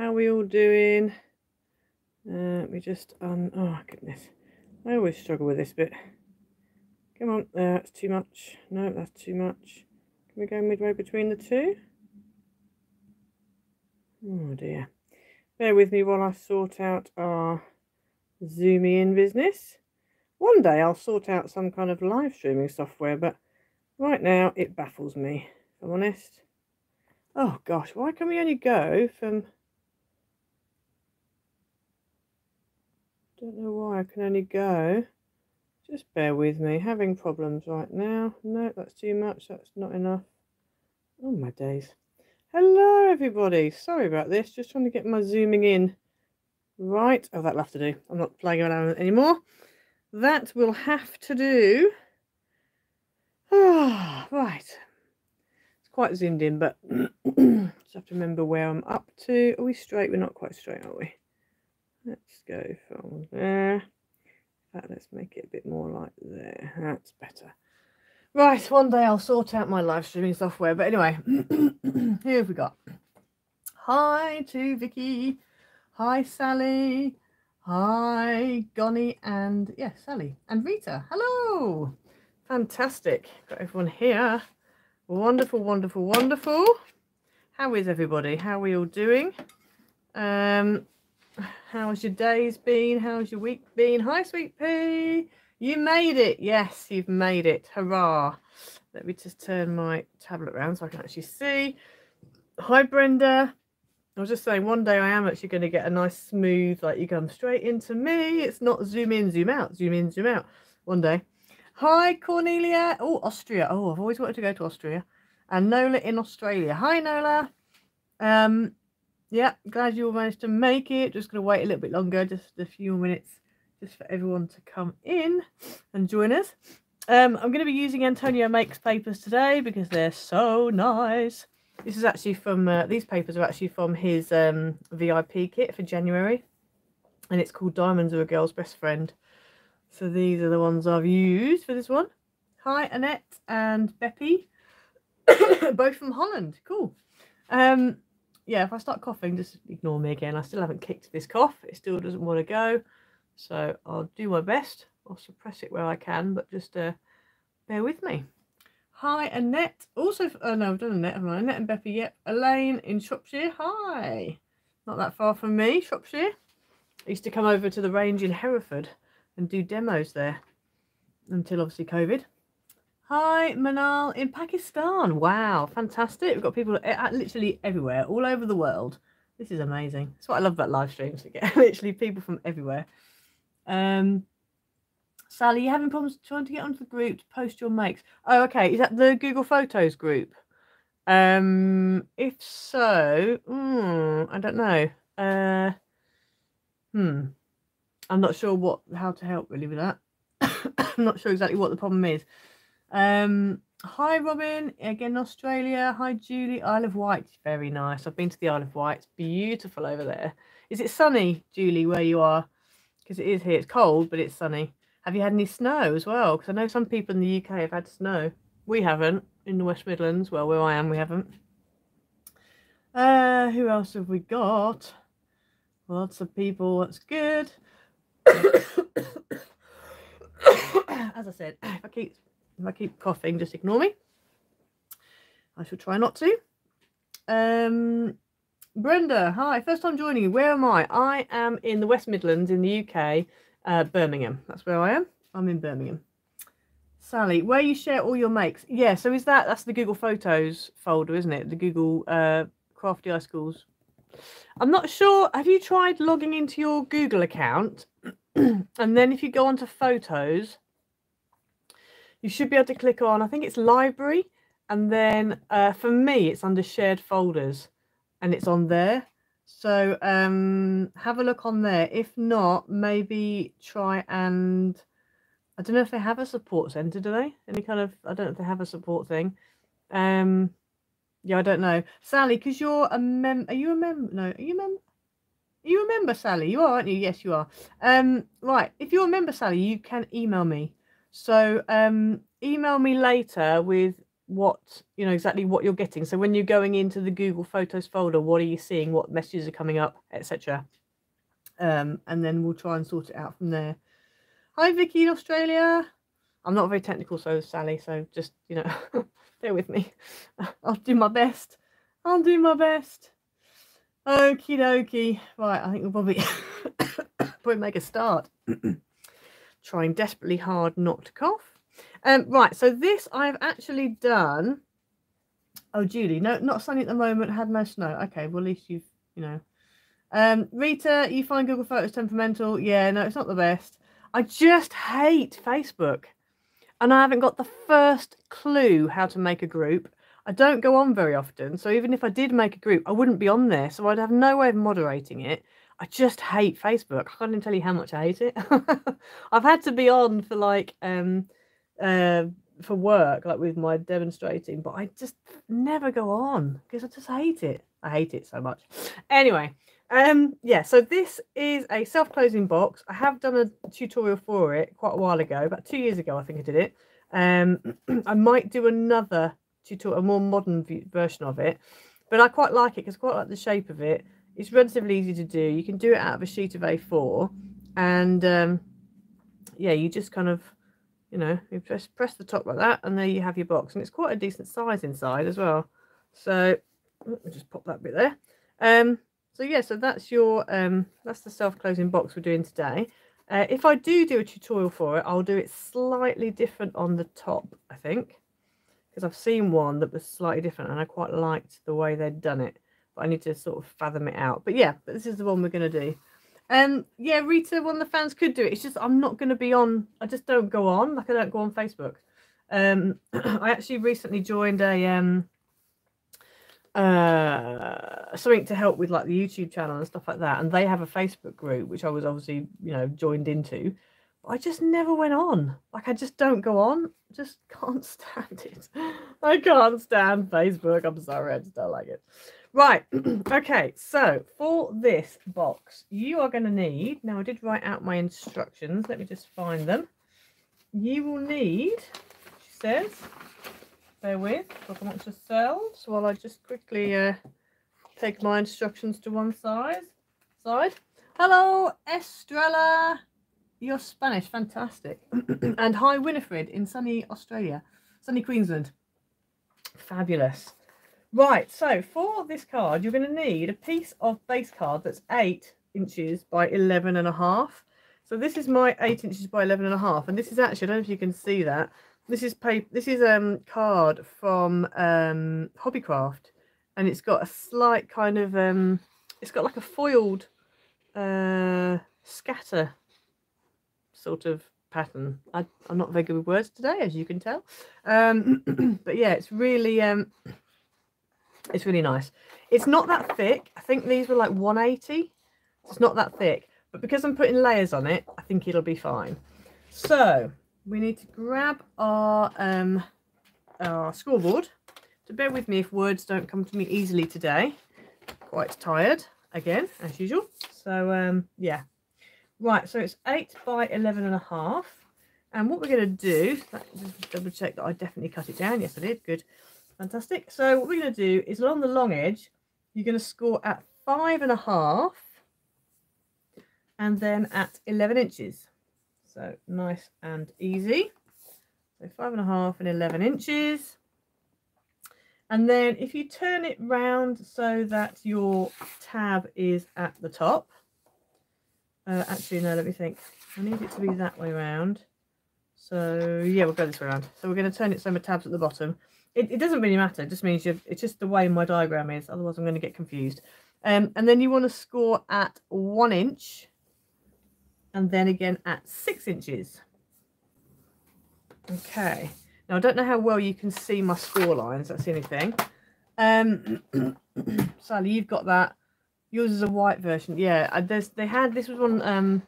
How are we all doing? We just oh goodness, I always struggle with this bit. Come on, that's too much. No, that's too much. Can we go midway between the two? Oh dear. Bear with me while I sort out our zooming in business. One day I'll sort out some kind of live streaming software, but right now it baffles me, if I'm honest. Oh gosh, why can we only go from... Don't know why I can only go. Just bear with me. Having problems right now. No, that's too much. That's not enough. Oh my days. Hello everybody. Sorry about this. Just trying to get my zooming in right. Oh, that'll have to do. I'm not playing around anymore. That will have to do. Ah, right. It's quite zoomed in, but just have to remember where I'm up to. Are we straight? We're not quite straight, are we? Let's go from there. Let's make it a bit more like there. That's better. Right, one day I'll sort out my live streaming software. But anyway, here have we got. Hi to Vicky. Hi, Sally. Hi, Gonnie and, yes, yeah, Sally and Rita. Hello. Fantastic. Got everyone here. Wonderful, wonderful, wonderful. How is everybody? How are we all doing? How's your days been? How's your week been? Hi, Sweet Pea. You made it. Yes, you've made it. Hurrah. Let me just turn my tablet around so I can actually see. Hi, Brenda. I was just saying, one day I am actually going to get a nice smooth, like you come straight into me. It's not zoom in, zoom out, zoom in, zoom out. One day. Hi, Cornelia. Oh, Austria. Oh, I've always wanted to go to Austria. And Nola in Australia. Hi, Nola. Yeah, glad you all managed to make it. Just going to wait a little bit longer, just a few minutes, just for everyone to come in and join us. I'm going to be using Antonio Makes papers today because they're so nice. This is actually from, these papers are actually from his VIP kit for January. And it's called Diamonds Are A Girl's Best Friend. So these are the ones I've used for this one. Hi, Annette and Beppy. Both from Holland. Cool. Yeah, if I start coughing, just ignore me again. I still haven't kicked this cough. It still doesn't want to go. So I'll do my best. I'll suppress it where I can, but just bear with me. Hi, Annette. Also, oh no, I've done Annette, haven't I? Annette and Beppy, yep. Elaine in Shropshire. Hi. Not that far from me, Shropshire. I used to come over to the range in Hereford and do demos there until obviously COVID. Hi, Manal in Pakistan. Wow, fantastic. We've got people literally everywhere, all over the world. This is amazing. That's what I love about live streams. You get literally people from everywhere. Sally, you having problems trying to get onto the group to post your makes? Oh, okay. Is that the Google Photos group? If so, I don't know. I'm not sure how to help really with that. I'm not sure exactly what the problem is. Hi Robin again, Australia. Hi Julie, Isle of Wight. Very nice. I've been to the Isle of Wight. It's beautiful over there. Is it sunny, Julie, where you are? Because it is here. It's cold, but it's sunny. Have you had any snow as well? Because I know some people in the UK have had snow. We haven't in the West Midlands. Well, where I am, we haven't. Who else have we got? Lots of people. That's good. As I said, if I keep coughing, just ignore me. I shall try not to. Brenda, hi. First time joining you. Where am I? I am in the West Midlands in the UK, Birmingham. That's where I am. I'm in Birmingham. Sally, where you share all your makes. Yeah, so is that's the Google Photos folder, isn't it? The Google Crafty iSchools. I'm not sure. Have you tried logging into your Google account? And then if you go onto Photos... You should be able to click on, I think it's library, and then for me it's under shared folders and it's on there. So have a look on there. If not, maybe try and, I don't know if they have a support centre, do they? Any kind of, I don't know if they have a support thing. Yeah, I don't know. Sally, because you're a member, are you a member, Sally? You are, aren't you? Yes, you are. Right, if you're a member, Sally, you can email me. So email me later with what, you know, exactly what you're getting. So when you're going into the Google Photos folder, what are you seeing? What messages are coming up, etc. And then we'll try and sort it out from there. Hi, Vicky in Australia. I'm not very technical, so Sally, so just, you know, bear with me. I'll do my best. I'll do my best. Okie dokie. Right, I think we'll probably make a start. Trying desperately hard not to cough. Right, so this I've actually done. Oh, Julie, no, not sunny at the moment, had no snow. Okay, well, at least you've, you know. Rita, you find Google Photos temperamental? Yeah, no, it's not the best. I just hate Facebook. And I haven't got the first clue how to make a group. I don't go on very often. So even if I did make a group, I wouldn't be on there. So I'd have no way of moderating it. I just hate Facebook. I can't even tell you how much I hate it. I've had to be on for like, for work, like with my demonstrating, but I just never go on because I just hate it. I hate it so much. Anyway, yeah, so this is a self-closing box. I have done a tutorial for it quite a while ago, about 2 years ago, I think I did it. I might do another tutorial, a more modern version of it, but I quite like it because I quite like the shape of it. It's relatively easy to do. You can do it out of a sheet of A4, and yeah, you just kind of, you know, you just press the top like that, and there you have your box. And it's quite a decent size inside as well. So let me just pop that bit there. So yeah, so that's your that's the self-closing box we're doing today. If I do a tutorial for it, I'll do it slightly different on the top, I think, because I've seen one that was slightly different, and I quite liked the way they'd done it. But I need to sort of fathom it out. But yeah, but this is the one we're going to do. Yeah, Rita, one of the fans could do it. It's just I'm not going to be on. I just don't go on. Like, I don't go on Facebook. I actually recently joined a something to help with, like, the YouTube channel and stuff like that. And they have a Facebook group, which I was obviously, you know, joined into. But I just never went on. Like, I just don't go on. I just can't stand it. I can't stand Facebook. I'm sorry. I just don't like it. Right, okay, so for this box, you are going to need, now I did write out my instructions, let me just find them. You will need, she says, bear with, talk amongst yourselves while I just quickly take my instructions to one side. Hello, Estrella, you're Spanish, fantastic. And hi, Winifred in sunny Australia, sunny Queensland. Fabulous. Right, so for this card, you're going to need a piece of base card that's 8 inches by 11 and a half. So this is my 8 inches by 11 and a half, and this is actually, I don't know if you can see that. This is paper. This is card from Hobbycraft, and it's got a slight kind of it's got like a foiled scatter sort of pattern. I'm not very good with words today, as you can tell. But yeah, it's really. It's really nice. It's not that thick. I think these were like 180. It's not that thick, but because I'm putting layers on it, I think it'll be fine. So we need to grab our scoreboard. So bear with me if words don't come to me easily today. Quite tired again, as usual. So yeah. Right, so it's 8 by 11 and a half. And what we're going to do, just double check that I definitely cut it down. Yes, I did. Good. Fantastic. So what we're going to do is along the long edge, you're going to score at 5 and a half and then at 11 inches. So nice and easy. So 5 and a half and 11 inches. And then if you turn it round so that your tab is at the top. Actually, no, let me think. I need it to be that way round. So yeah, we'll go this way around. So we're going to turn it so my tab's at the bottom. It doesn't really matter. It just means it's just the way my diagram is. Otherwise, I'm going to get confused. And then you want to score at 1 inch. And then again at 6 inches. Okay. Now, I don't know how well you can see my score lines. That's the only thing. Sally, you've got that. Yours is a white version. Yeah, they had, this was on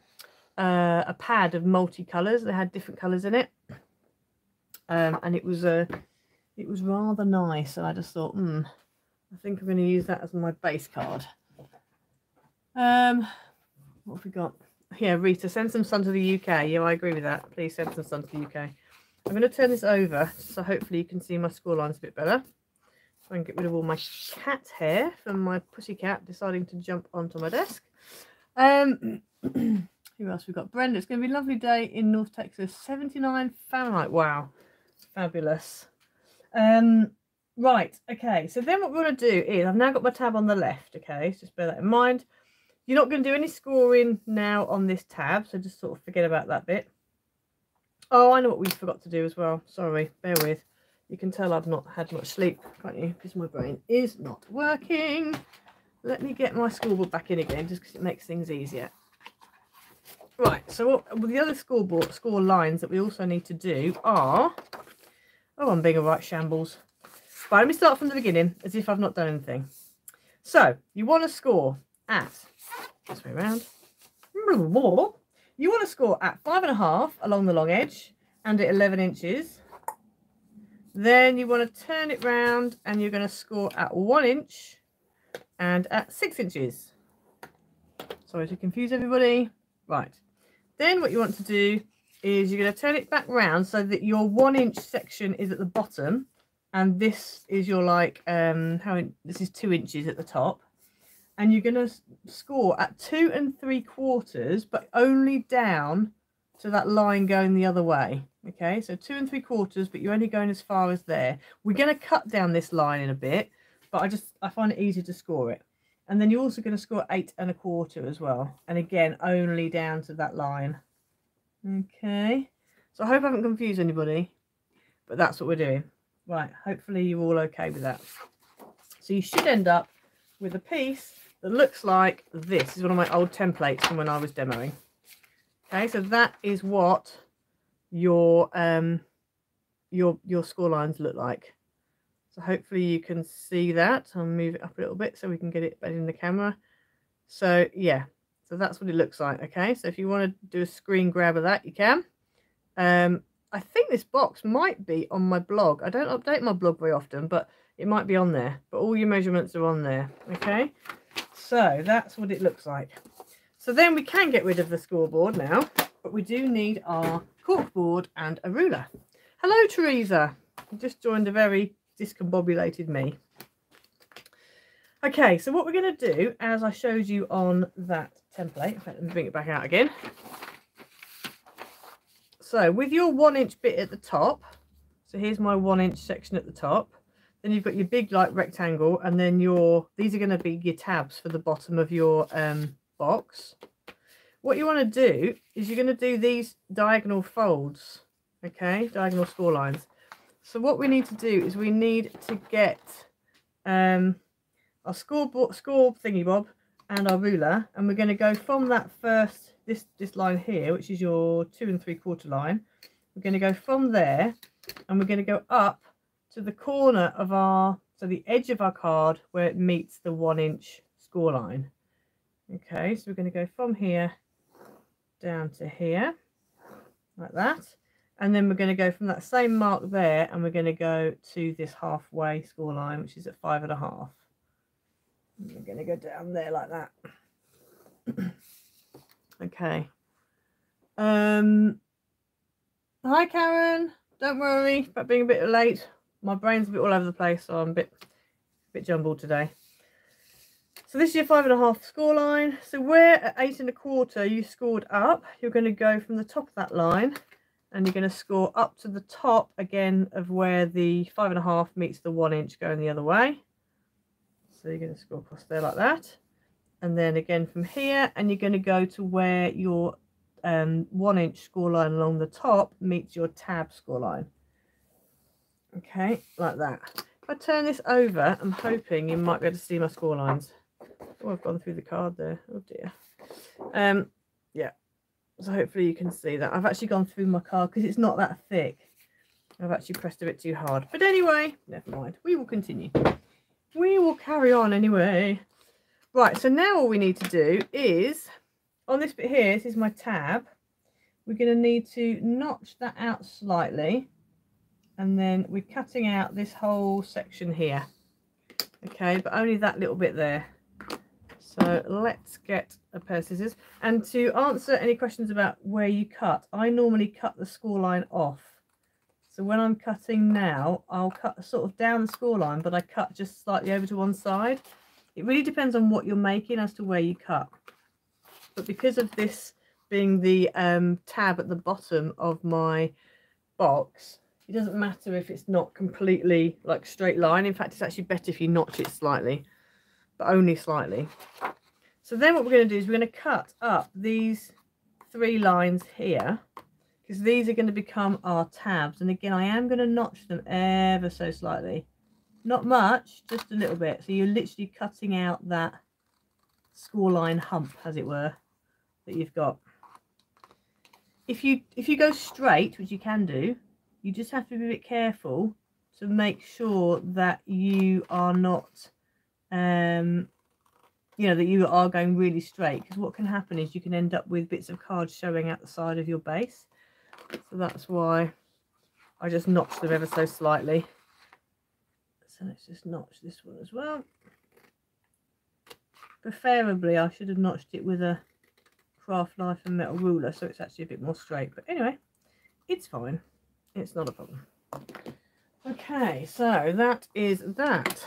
a pad of multicolours. They had different colours in it. And it was a... It was rather nice, and I just thought, I think I'm going to use that as my base card. What have we got? Yeah, Rita, send some sun to the UK. Yeah, I agree with that. Please send some sun to the UK. I'm going to turn this over so hopefully you can see my score lines a bit better. Try and get rid of all my cat hair from my pussy cat deciding to jump onto my desk. Who else we've got? Brenda. It's going to be a lovely day in North Texas. 79 Fahrenheit. Wow. Fabulous. Right. Okay. So then what we're going to do is, I've now got my tab on the left. Okay. So just bear that in mind. You're not going to do any scoring now on this tab. So just sort of forget about that bit. Oh, I know what we forgot to do as well. Sorry. Bear with. You can tell I've not had much sleep, can't you? Because my brain is not working. Let me get my scoreboard back in again just because it makes things easier. Right, so what the other score lines that we also need to do are... Oh, I'm being a right shambles. Right, let me start from the beginning as if I've not done anything. So, you want to score at... This way around. You want to score at 5.5 along the long edge and at 11 inches. Then you want to turn it round and you're going to score at 1 inch and at 6 inches. Sorry to confuse everybody. Right. Then what you want to do is you're going to turn it back round so that your 1 inch section is at the bottom and this is your like this is 2 inches at the top, and you're going to score at 2 3/4 but only down to that line going the other way. Okay, so 2 3/4 but you're only going as far as there. We're going to cut down this line in a bit, but I find it easier to score it. And then you're also going to score 8 1/4 as well. And again, only down to that line. Okay. So I hope I haven't confused anybody, but that's what we're doing. Right. Hopefully you're all okay with that. So you should end up with a piece that looks like this. This is one of my old templates from when I was demoing. Okay. So that is what your score lines look like. So hopefully you can see that. I'll move it up a little bit so we can get it better in the camera. So yeah, so that's what it looks like. Okay, so if you want to do a screen grab of that, you can. I think this box might be on my blog. I don't update my blog very often, but it might be on there. But all your measurements are on there. Okay, so that's what it looks like. So then we can get rid of the scoreboard now, but we do need our corkboard and a ruler. Hello, Teresa. You just joined a very discombobulated me. Okay, so what we're going to do, as I showed you on that template, in fact, let me bring it back out again. So with your 1 inch bit at the top, so here's my 1 inch section at the top, then you've got your big like rectangle, and then your, these are going to be your tabs for the bottom of your box. What you want to do is you're going to do these diagonal folds, okay, diagonal score lines. So what we need to do is we need to get our score thingy bob and our ruler, and we're going to go from that first, this line here, which is your 2 3/4 line. We're going to go from there and we're going to go up to the corner of our, so the edge of our card where it meets the 1 inch score line. Okay, so we're going to go from here down to here like that. And then we're going to go from that same mark there and we're going to go to this halfway score line, which is at 5.5. We're going to go down there like that. Okay. Hi, Karen. Don't worry about being a bit late. My brain's a bit all over the place, so I'm a bit jumbled today. So this is your 5.5 score line. So where at 8 1/4 you scored up, you're going to go from the top of that line and you're going to score up to the top again of where the 5.5 meets the 1 inch going the other way. So you're going to score across there like that. And then again from here, and you're going to go to where your 1 inch score line along the top meets your tab score line. Okay, like that. If I turn this over, I'm hoping you might be able to see my score lines. Oh, I've gone through the card there. Oh dear. Yeah. So hopefully you can see that. I've actually gone through my card because it's not that thick. I've actually pressed a bit too hard. But anyway, never mind. We will continue. We will carry on anyway. Right, so now all we need to do is, on this bit here, this is my tab. We're going to need to notch that out slightly. And then we're cutting out this whole section here. Okay, but only that little bit there. So let's get a pair of scissors. And to answer any questions about where you cut, I normally cut the score line off. So when I'm cutting now, I'll cut sort of down the score line, but I cut just slightly over to one side. It really depends on what you're making as to where you cut. But because of this being the tab at the bottom of my box, it doesn't matter if it's not completely like straight line. In fact, it's actually better if you notch it slightly, but only slightly. So then what we're going to do is we're going to cut up these three lines here, because these are going to become our tabs. And again, I am going to notch them ever so slightly, not much, just a little bit. So you're literally cutting out that score line hump, as it were, that you've got. If you go straight, which you can do, you just have to be a bit careful to make sure that you are not you know, that you are going really straight, because what can happen is you can end up with bits of card showing out the side of your base. So that's why I just notched them ever so slightly. So let's just notch this one as well. Preferably I should have notched it with a craft knife and metal ruler, so it's actually a bit more straight, but anyway, it's fine, it's not a problem. Okay, so that is that.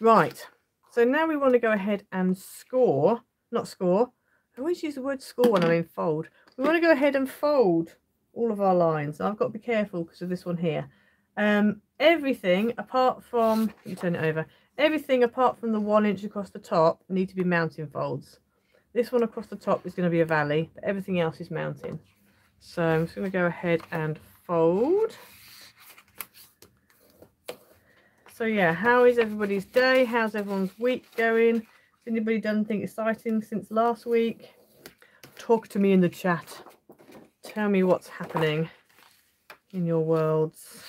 Right, so now we want to go ahead and score, not score, I always use the word score when I mean fold. We want to go ahead and fold all of our lines. I've got to be careful because of this one here. Everything apart from, you turn it over, everything apart from the 1 inch across the top need to be mountain folds. This one across the top is going to be a valley, but everything else is mountain. So I'm just going to go ahead and fold. So yeah, how is everybody's day? How's everyone's week going? Has anybody done anything exciting since last week? Talk to me in the chat. Tell me what's happening in your worlds.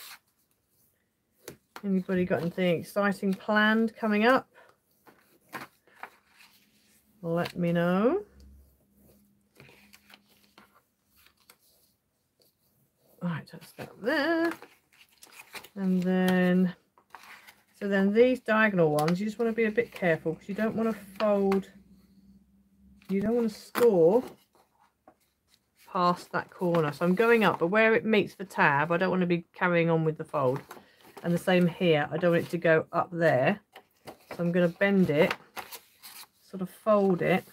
Anybody got anything exciting planned coming up? Let me know. Right, that's that there. And then, so then these diagonal ones, you just want to be a bit careful because you don't want to fold, you don't want to score past that corner. So I'm going up, but where it meets the tab, I don't want to be carrying on with the fold. And the same here, I don't want it to go up there. So I'm going to bend it, sort of fold it,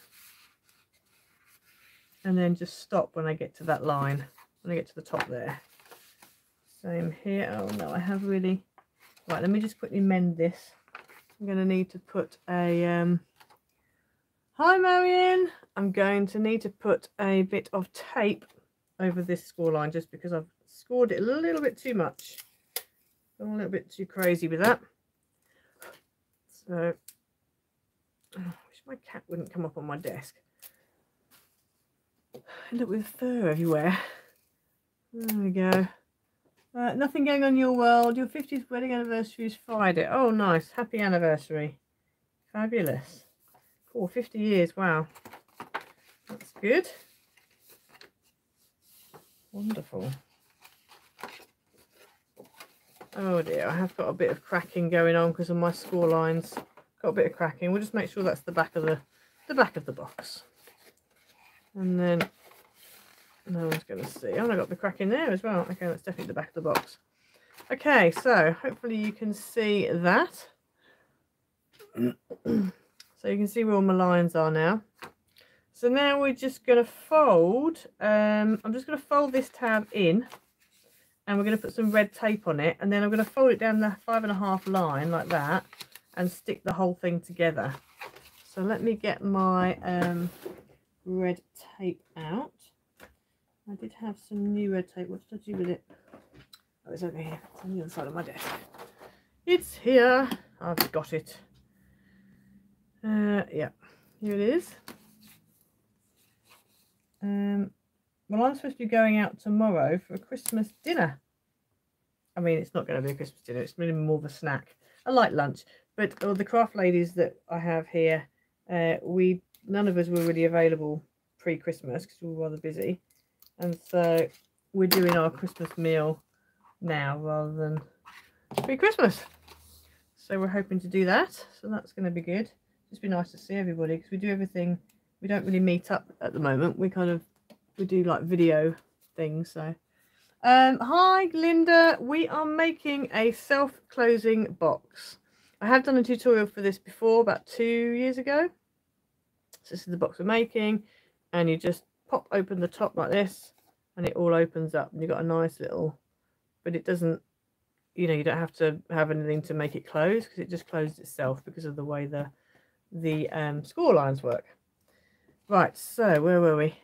and then just stop when I get to that line, when I get to the top there. Same here. Oh no, I have really... Right, let me just quickly mend this. I'm going to need to put a... Hi Marion! I'm going to need to put a bit of tape over this score line just because I've scored it a little bit too much. I'm a little bit too crazy with that. So I wish my cat wouldn't come up on my desk. I end up with fur everywhere. There we go. Nothing going on in your world. Your 50th wedding anniversary is Friday. Oh nice, happy anniversary. Fabulous. Cool, 50 years, wow. That's good. Wonderful. Oh dear, I have got a bit of cracking going on because of my score lines. Got a bit of cracking. We'll just make sure that's the back of the back of the box. And then no one's going to see. Oh, and I got the cracking there as well. Okay, that's definitely the back of the box. Okay, so hopefully you can see that. So you can see where all my lines are now. So now we're just going to fold. I'm just going to fold this tab in. And we're going to put some red tape on it, and then I'm going to fold it down the 5.5 line like that and stick the whole thing together. So let me get my red tape out. I did have some new red tape. What did I do with it? Oh, it's over here. It's on the other side of my desk. It's here. I've got it. Yeah, here it is. Well, I'm supposed to be going out tomorrow for a Christmas dinner. I mean, it's not going to be a Christmas dinner. It's really more of a snack. I like lunch. But all the craft ladies that I have here, none of us were really available pre-Christmas because we were rather busy. And so we're doing our Christmas meal now rather than pre-Christmas. So we're hoping to do that. So that's going to be good. Just be nice to see everybody because we do everything. We don't really meet up at the moment. We do like video things, so Hi, Linda. We are making a self-closing box. I have done a tutorial for this before, about 2 years ago. So this is the box we're making, and you just pop open the top like this, and it all opens up, and you've got a nice little, but it doesn't, you know, you don't have to have anything to make it close, because it just closed itself because of the way the score lines work. Right, so where were we?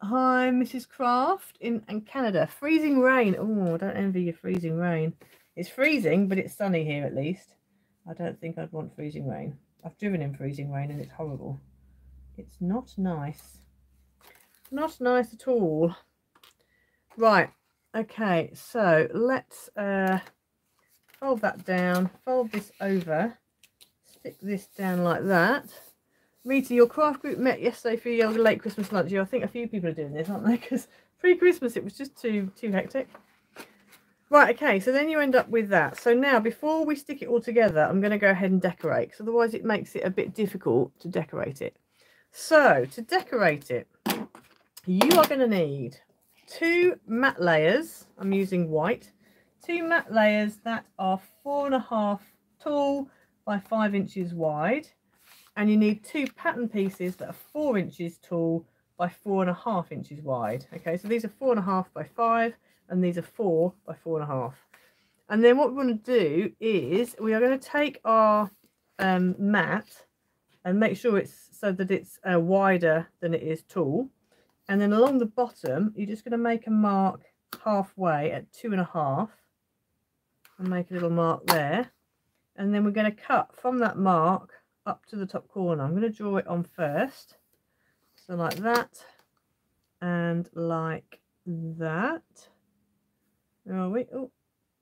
Hi, Mrs. Craft in Canada. Freezing rain. Oh, I don't envy your freezing rain. It's freezing, but it's sunny here at least. I don't think I'd want freezing rain. I've driven in freezing rain and it's horrible. It's not nice. Not nice at all. Right. Okay, so let's fold that down. Fold this over. Stick this down like that. Rita, your craft group met yesterday for your late Christmas lunch. I think a few people are doing this, aren't they? Because pre-Christmas it was just too hectic. Right, okay, so then you end up with that. So now, before we stick it all together, I'm going to go ahead and decorate, because otherwise it makes it a bit difficult to decorate it. So, to decorate it, you are going to need 2 matte layers. I'm using white. 2 matte layers that are 4.5 tall by 5 inches wide. And you need 2 pattern pieces that are 4 inches tall by 4.5 inches wide. Okay, so these are 4.5 by 5, and these are 4 by 4.5. And then what we want to do is we are going to take our mat and make sure it's so that it's wider than it is tall. And then along the bottom, you're just going to make a mark halfway at 2.5, and make a little mark there. And then we're going to cut from that mark up to the top corner. I'm going to draw it on first, so like that and like that. Where are we? Oh,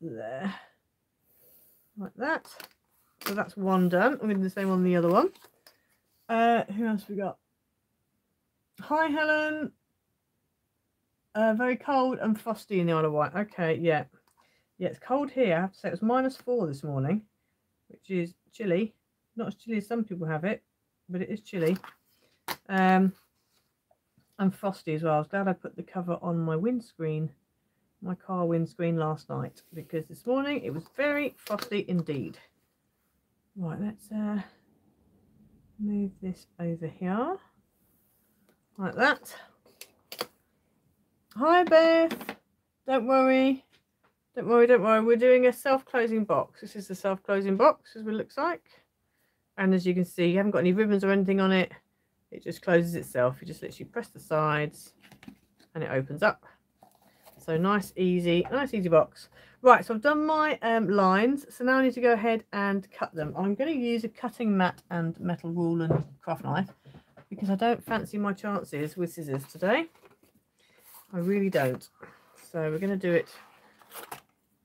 there, like that. So that's one done. I'm going to do the same on the other one. Who else we got? Hi, Helen. Very cold and frosty in the Isle of Wight. Okay, yeah, it's cold here. I have to say it was -4 this morning, which is chilly. Not as chilly as some people have it, but it is chilly. And frosty as well. I was glad I put the cover on my windscreen, my car windscreen, last night, because this morning it was very frosty indeed. Right, let's move this over here. Like that. Hi, Beth. Don't worry. Don't worry, don't worry. We're doing a self-closing box. This is the self-closing box, as it looks like. And as you can see, you haven't got any ribbons or anything on it. It just closes itself. You just literally press the sides and it opens up. So nice, easy box. Right, so I've done my lines. So now I need to go ahead and cut them. I'm going to use a cutting mat and metal rule and craft knife, because I don't fancy my chances with scissors today. I really don't. So we're going to do it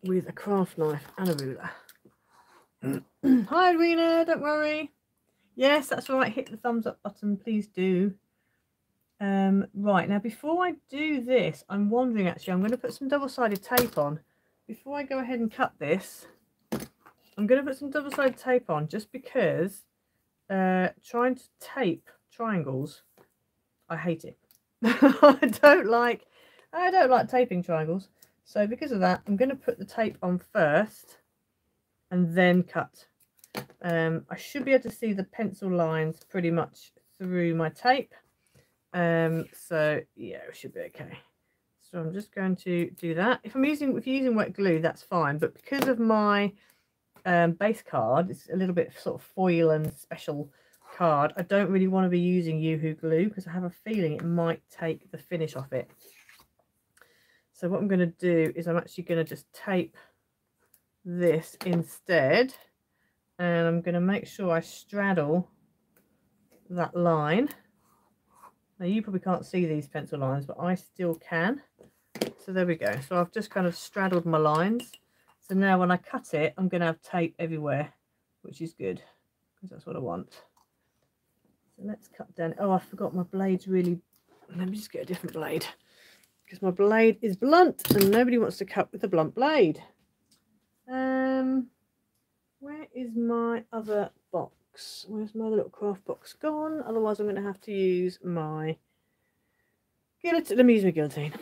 with a craft knife and a ruler. Hi, Edwina, don't worry. Yes, that's right, hit the thumbs up button, please do. Right, now before I do this, I'm wondering, actually, I'm going to put some double-sided tape on. Before I go ahead and cut this, I'm going to put some double-sided tape on, just because trying to tape triangles, I hate it. I don't like taping triangles. So because of that, I'm going to put the tape on first and then cut. I should be able to see the pencil lines pretty much through my tape. So yeah, it should be okay. So I'm just going to do that. If you're using wet glue, that's fine. But because of my base card, it's a little bit sort of foil and special card, I don't really want to be using UHU glue, because I have a feeling it might take the finish off it. So what I'm going to do is I'm actually going to just tape this instead, and I'm going to make sure I straddle that line. Now you probably can't see these pencil lines, but I still can. So there we go. So I've just kind of straddled my lines. So now when I cut it, I'm going to have tape everywhere, which is good, because that's what I want. So let's cut down. Oh, I forgot my blade's really, let me just get a different blade, because my blade is blunt and nobody wants to cut with a blunt blade. Where is my other box? Where's my other little craft box gone? Otherwise I'm going to have to use my guillotine. Let me use my guillotine.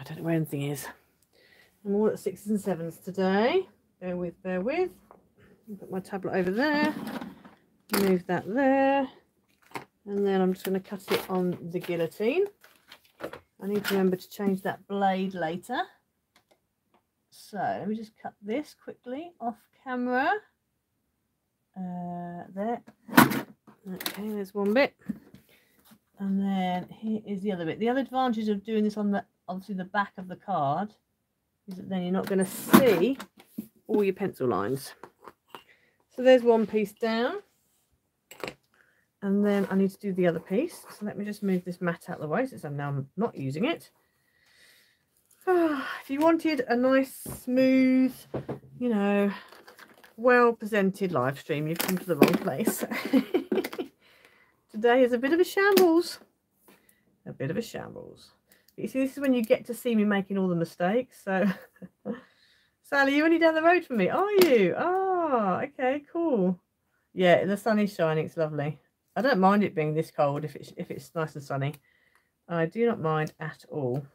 I don't know where anything is. I'm all at 6s and 7s today. Bear with. Put my tablet over there, move that there, and then I'm just going to cut it on the guillotine. I need to remember to change that blade later. So let me just cut this quickly off camera. There. Okay, there's one bit. And then here is the other bit. The other advantage of doing this on the, obviously, the back of the card is that then you're not going to see all your pencil lines. So there's one piece down. And then I need to do the other piece. So let me just move this mat out of the way since I'm now not using it. If you wanted a nice, smooth, you know, well-presented live stream, you've come to the wrong place. Today is a bit of a shambles. A bit of a shambles. But you see, this is when you get to see me making all the mistakes. So, Sally, you're only down the road from me, are you? Ah, okay, cool. Yeah, the sun is shining. It's lovely. I don't mind it being this cold if it's nice and sunny. I do not mind at all.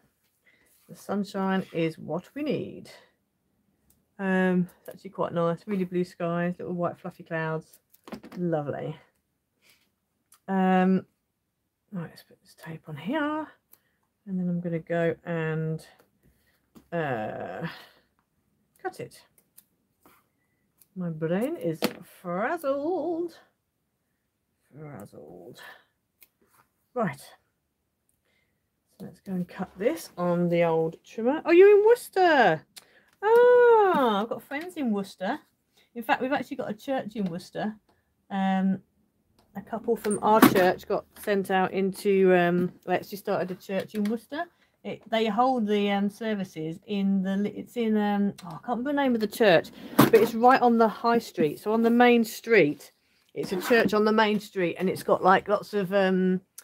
The sunshine is what we need. It's actually quite nice. Really blue skies, little white fluffy clouds. Lovely. Right, let's put this tape on here, and then I'm going to go and cut it. My brain is frazzled. Frazzled. Right. So let's go and cut this on the old trimmer. Oh, you're in Worcester. Ah, I've got friends in Worcester. In fact, we've actually got a church in Worcester. A couple from our church got sent out into, they actually started a church in Worcester. They hold the services in the, it's in, oh, I can't remember the name of the church, but it's right on the high street. So on the main street, it's a church on the main street, and it's got like lots of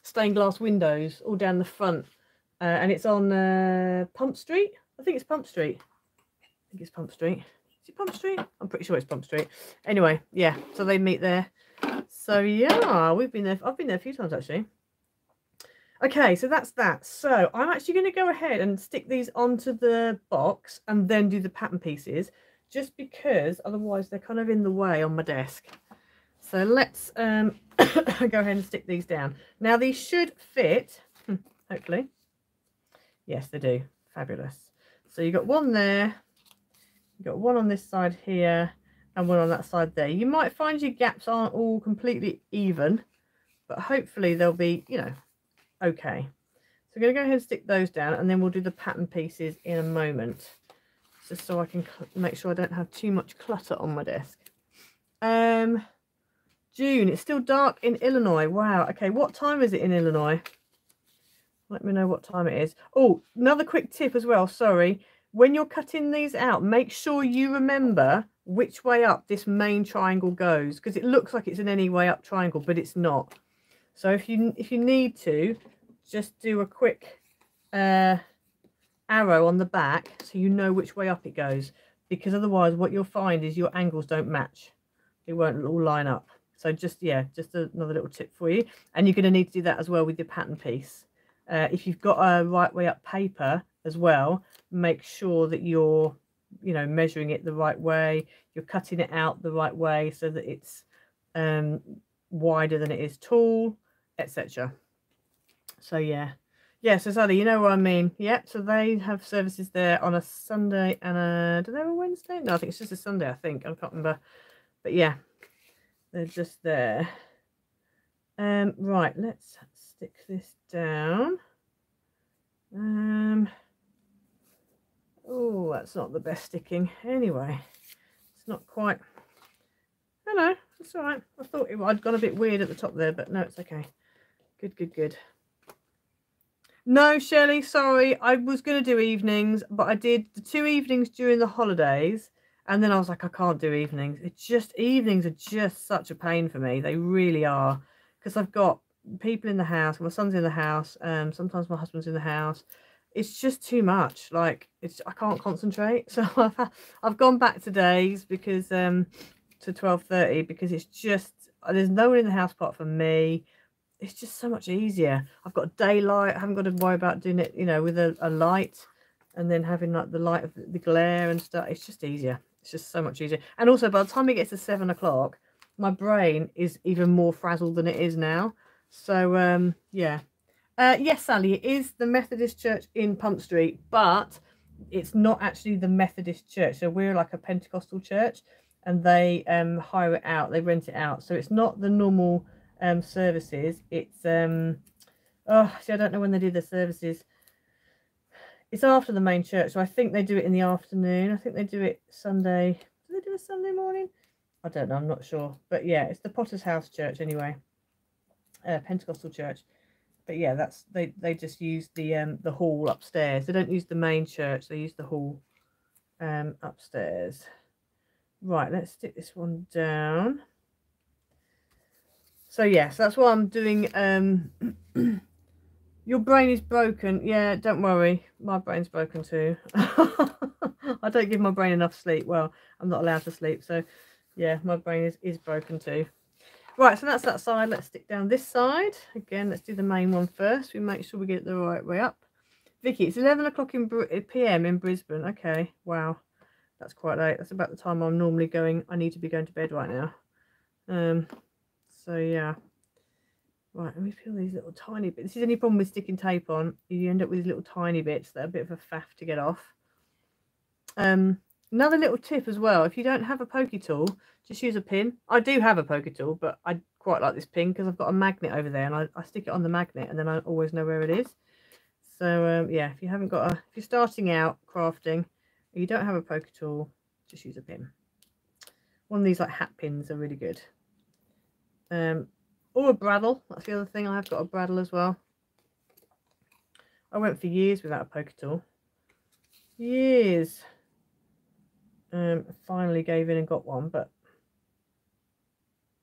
stained glass windows all down the front. And it's on Pump Street. I think it's Pump Street. I think it's Pump Street. Is it Pump Street? I'm pretty sure it's Pump Street. Anyway, yeah, so they meet there. So yeah, we've been there. I've been there a few times actually. Okay, so that's that. So I'm actually going to go ahead and stick these onto the box and then do the pattern pieces, just because otherwise they're kind of in the way on my desk. So let's go ahead and stick these down. Now these should fit, hopefully. Yes, they do. Fabulous. So you've got one there, you've got one on this side here, and one on that side there. You might find your gaps aren't all completely even, but hopefully they'll be, you know, okay. So I'm going to go ahead and stick those down, and then we'll do the pattern pieces in a moment, just so I can make sure I don't have too much clutter on my desk. June, it's still dark in Illinois. Wow. Okay, what time is it in Illinois? Let me know what time it is. Oh, another quick tip as well, sorry. When you're cutting these out, make sure you remember which way up this main triangle goes, because it looks like it's an any way up triangle, but it's not. So if you need to, just do a quick arrow on the back so you know which way up it goes, because otherwise what you'll find is your angles don't match. They won't all line up. So just, yeah, just another little tip for you. And you're going to need to do that as well with your pattern piece. If you've got a right way up paper as well, make sure that you're, you know, measuring it the right way, you're cutting it out the right way so that it's wider than it is tall, etc. So yeah, so Sally, you know what I mean. Yep, so they have services there on a Sunday and a, do they have a Wednesday? No, I think it's just a Sunday, I think. I can't remember, but yeah, they're just there. Right, let's stick this down. Oh, that's not the best sticking. Anyway, it's not quite. Hello, it's all right. I thought I'd gone a bit weird at the top there, but no, it's okay. Good, good, good. No, Shelley, sorry. I was going to do evenings, but I did the 2 evenings during the holidays. And then I was like, I can't do evenings. It's just, evenings are just such a pain for me. They really are. Because I've got people in the house. My son's in the house. Sometimes my husband's in the house. It's just too much. Like, it's, I can't concentrate. So I've gone back to days because to 12:30, because it's just, there's no one in the house apart from me. It's just so much easier. I've got daylight. I haven't got to worry about doing it, you know, with a light. and then having like the light of the glare and stuff, it's just easier. It's just so much easier. And also by the time it gets to 7 o'clock, my brain is even more frazzled than it is now. So yeah. Yes, Sally, it is the Methodist church in Pump Street, but it's not actually the Methodist church. So we're like a Pentecostal church, and they hire it out, they rent it out. So it's not the normal services. It's oh, see, I don't know when they do the services. It's after the main church, so I think they do it in the afternoon. I think they do it Sunday. Do they do a Sunday morning? I don't know, I'm not sure. But yeah, it's the Potter's House church anyway, Pentecostal church. But yeah, that's they just use the hall upstairs. They don't use the main church, they use the hall upstairs. Right, let's stick this one down. So yes, yeah, so that's what I'm doing. Your brain is broken. Yeah, don't worry, my brain's broken too. I don't give my brain enough sleep. Well, I'm not allowed to sleep, so yeah, my brain is broken too. Right, so that's that side. Let's stick down this side. Again, let's do the main one first. We make sure we get it the right way up. Vicky, it's 11 o'clock in p.m. in Brisbane. Okay, wow. That's quite late. That's about the time I'm normally going. I need to be going to bed right now. So, yeah. Right, let me peel these little tiny bits. This is any problem with sticking tape on. You end up with these little tiny bits that are a bit of a faff to get off. Another little tip as well, if you don't have a pokey tool, just use a pin. I do have a pokey tool, but I quite like this pin because I've got a magnet over there, and I stick it on the magnet, and then I always know where it is. So yeah, if you haven't got a, if you're starting out crafting, or you don't have a pokey tool, just use a pin. One of these like hat pins are really good. Or a bradawl. That's the other thing. I have got a bradawl as well. I went for years without a pokey tool. Years. Finally gave in and got one, but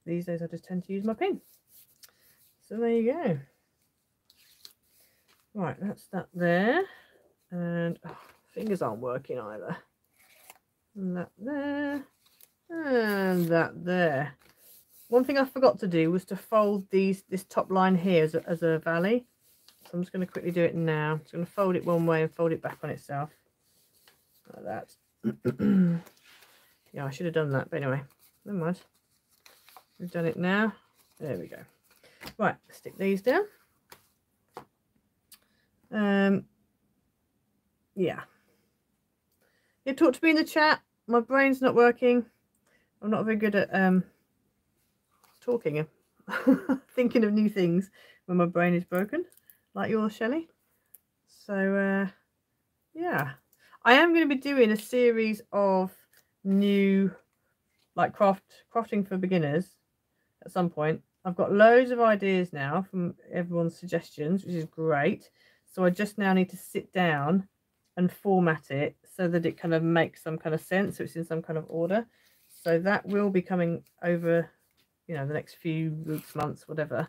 these days I just tend to use my pin. So there you go. Right, that's that there. And oh, fingers aren't working either. And that there. And that there. One thing I forgot to do was to fold these, this top line here as a valley. So I'm just going to quickly do it now. I'm just going to fold it one way and fold it back on itself. Like that. Yeah, I should have done that, but anyway, never mind. We've done it now. There we go. Right, stick these down. Yeah. You talk to me in the chat. My brain's not working. I'm not very good at talking and thinking of new things when my brain is broken, like yours, Shelley. So yeah. I am going to be doing a series of new, like crafting for beginners at some point. I've got loads of ideas now from everyone's suggestions, which is great. So I just now need to sit down and format it so that it kind of makes some kind of sense, so it's in some kind of order. So that will be coming over, you know, the next few weeks, months, whatever.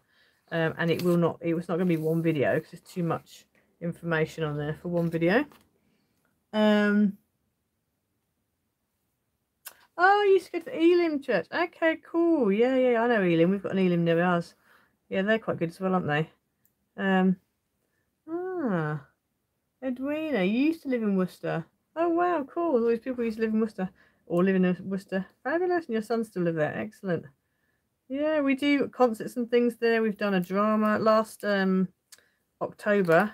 And it will not, it was not going to be one video because there's too much information on there for one video. Oh, you used to go to the Elim church. Okay, cool. Yeah, yeah, I know Elim. We've got an Elim near ours. Yeah, they're quite good as well, aren't they? Ah, Edwina, you used to live in Worcester. Oh wow, cool. All these people who used to live in Worcester or live in Worcester. Fabulous, and your son still live there. Excellent. Yeah, we do concerts and things there. We've done a drama last October.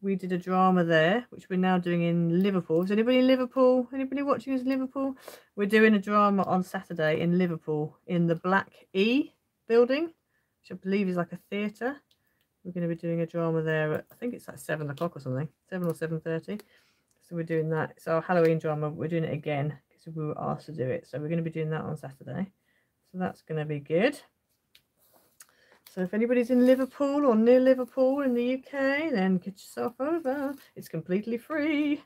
We did a drama there, which we're now doing in Liverpool. Is anybody in Liverpool? Anybody watching us in Liverpool? We're doing a drama on Saturday in Liverpool in the Black E building, which I believe is like a theatre. We're going to be doing a drama there at, I think it's like 7 o'clock or something, 7 or 7:30. So we're doing that. It's our Halloween drama. We're doing it again because we were asked to do it. So we're going to be doing that on Saturday. So that's going to be good. So if anybody's in Liverpool or near Liverpool in the UK, then get yourself over. It's completely free.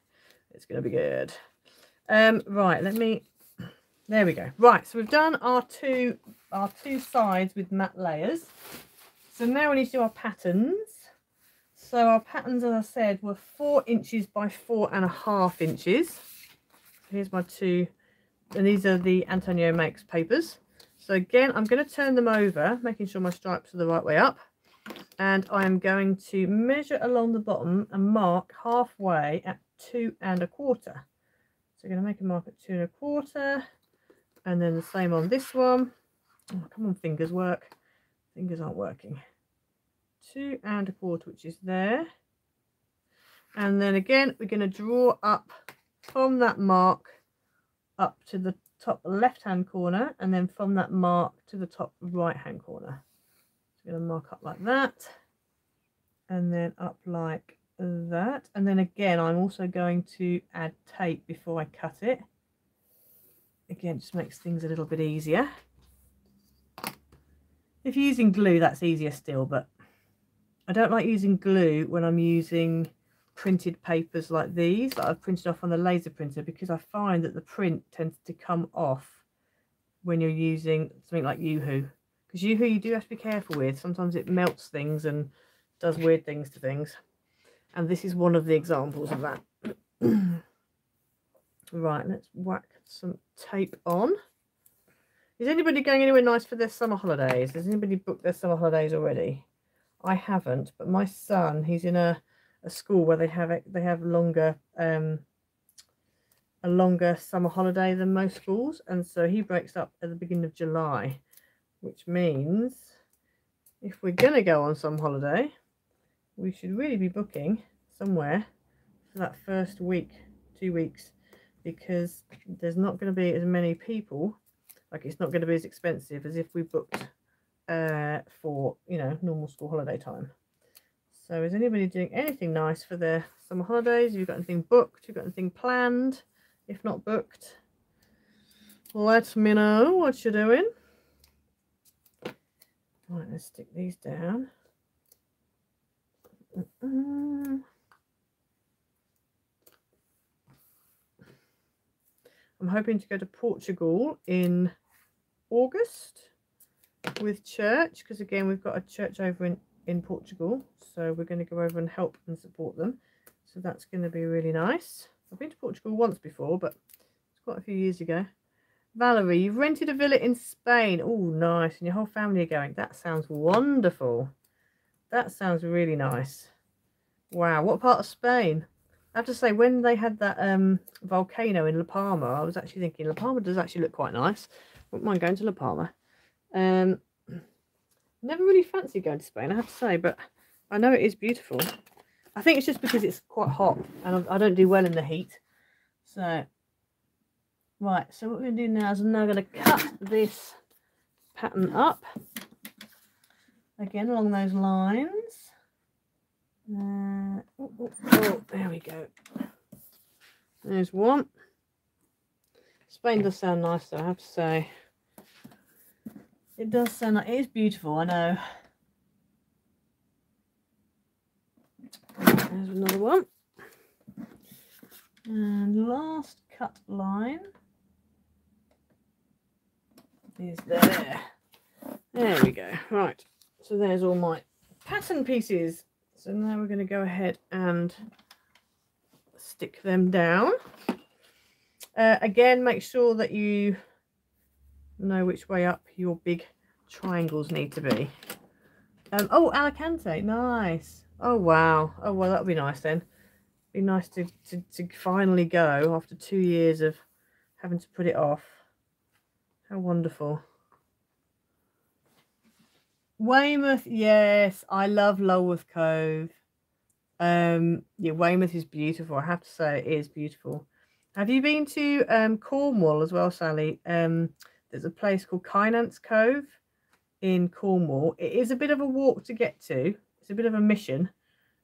It's going to be good. Right, let me... There we go. Right, so we've done our two sides with matte layers. So now we need to do our patterns. So our patterns, as I said, were 4 inches by 4.5 inches. So here's my two. And these are the Antonio Makes papers. So again, I'm going to turn them over, making sure my stripes are the right way up. And I'm going to measure along the bottom and mark halfway at 2 1/4. So we're going to make a mark at 2 1/4, and then the same on this one. Oh, come on, fingers work. Fingers aren't working. 2 1/4, which is there. And then again, we're going to draw up from that mark up to the top left hand corner, and then from that mark to the top right hand corner. So we're going to mark up like that, and then up like that. And then again, I'm also going to add tape before I cut it. Again, just makes things a little bit easier. If you're using glue, that's easier still, but I don't like using glue when I'm using printed papers like these that I've printed off on the laser printer, because I find that the print tends to come off when you're using something like UHU, because UHU you do have to be careful with. Sometimes it melts things and does weird things to things, and this is one of the examples of that. Right, let's whack some tape on. Is anybody going anywhere nice for their summer holidays? Has anybody booked their summer holidays already? I haven't, but my son, he's in a school where they have a longer summer holiday than most schools, and so he breaks up at the beginning of July, which means if we're gonna go on some holiday, we should really be booking somewhere for that first week, 2 weeks, because there's not going to be as many people. Like, it's not going to be as expensive as if we booked for, you know, normal school holiday time. So is anybody doing anything nice for their summer holidays? Have you got anything booked? Have you got anything planned? If not booked, let me know what you're doing. Right, let's stick these down. I'm hoping to go to Portugal in August with church, because again we've got a church over in Portugal, so we're going to go over and help and support them, so that's going to be really nice. I've been to Portugal once before, but it's quite a few years ago. Valerie, you've rented a villa in Spain. Oh nice, and your whole family are going. That sounds wonderful. That sounds really nice. Wow, what part of Spain? I have to say, when they had that volcano in La Palma, I was actually thinking La Palma does actually look quite nice. Wouldn't mind going to La Palma. Never really fancy going to Spain, I have to say, but I know it is beautiful. I think it's just because it's quite hot and I don't do well in the heat. So, right, so what we're going to do now is I'm now going to cut this pattern up. Again, along those lines. There we go. There's one. Spain does sound nice though, I have to say. It does sound like it is beautiful, I know. There's another one. And last cut line is there. There we go. Right. So there's all my pattern pieces. So now we're going to go ahead and stick them down. Again, make sure that you know which way up your big triangles need to be. Oh, Alicante, nice. Oh, wow. Oh, well, that'll be nice then. Be nice to finally go after 2 years of having to put it off. How wonderful. Weymouth, yes, I love Lulworth Cove. Yeah, Weymouth is beautiful, I have to say, it is beautiful. Have you been to Cornwall as well, Sally? There's a place called Kynance Cove in Cornwall. It is a bit of a walk to get to, it's a bit of a mission,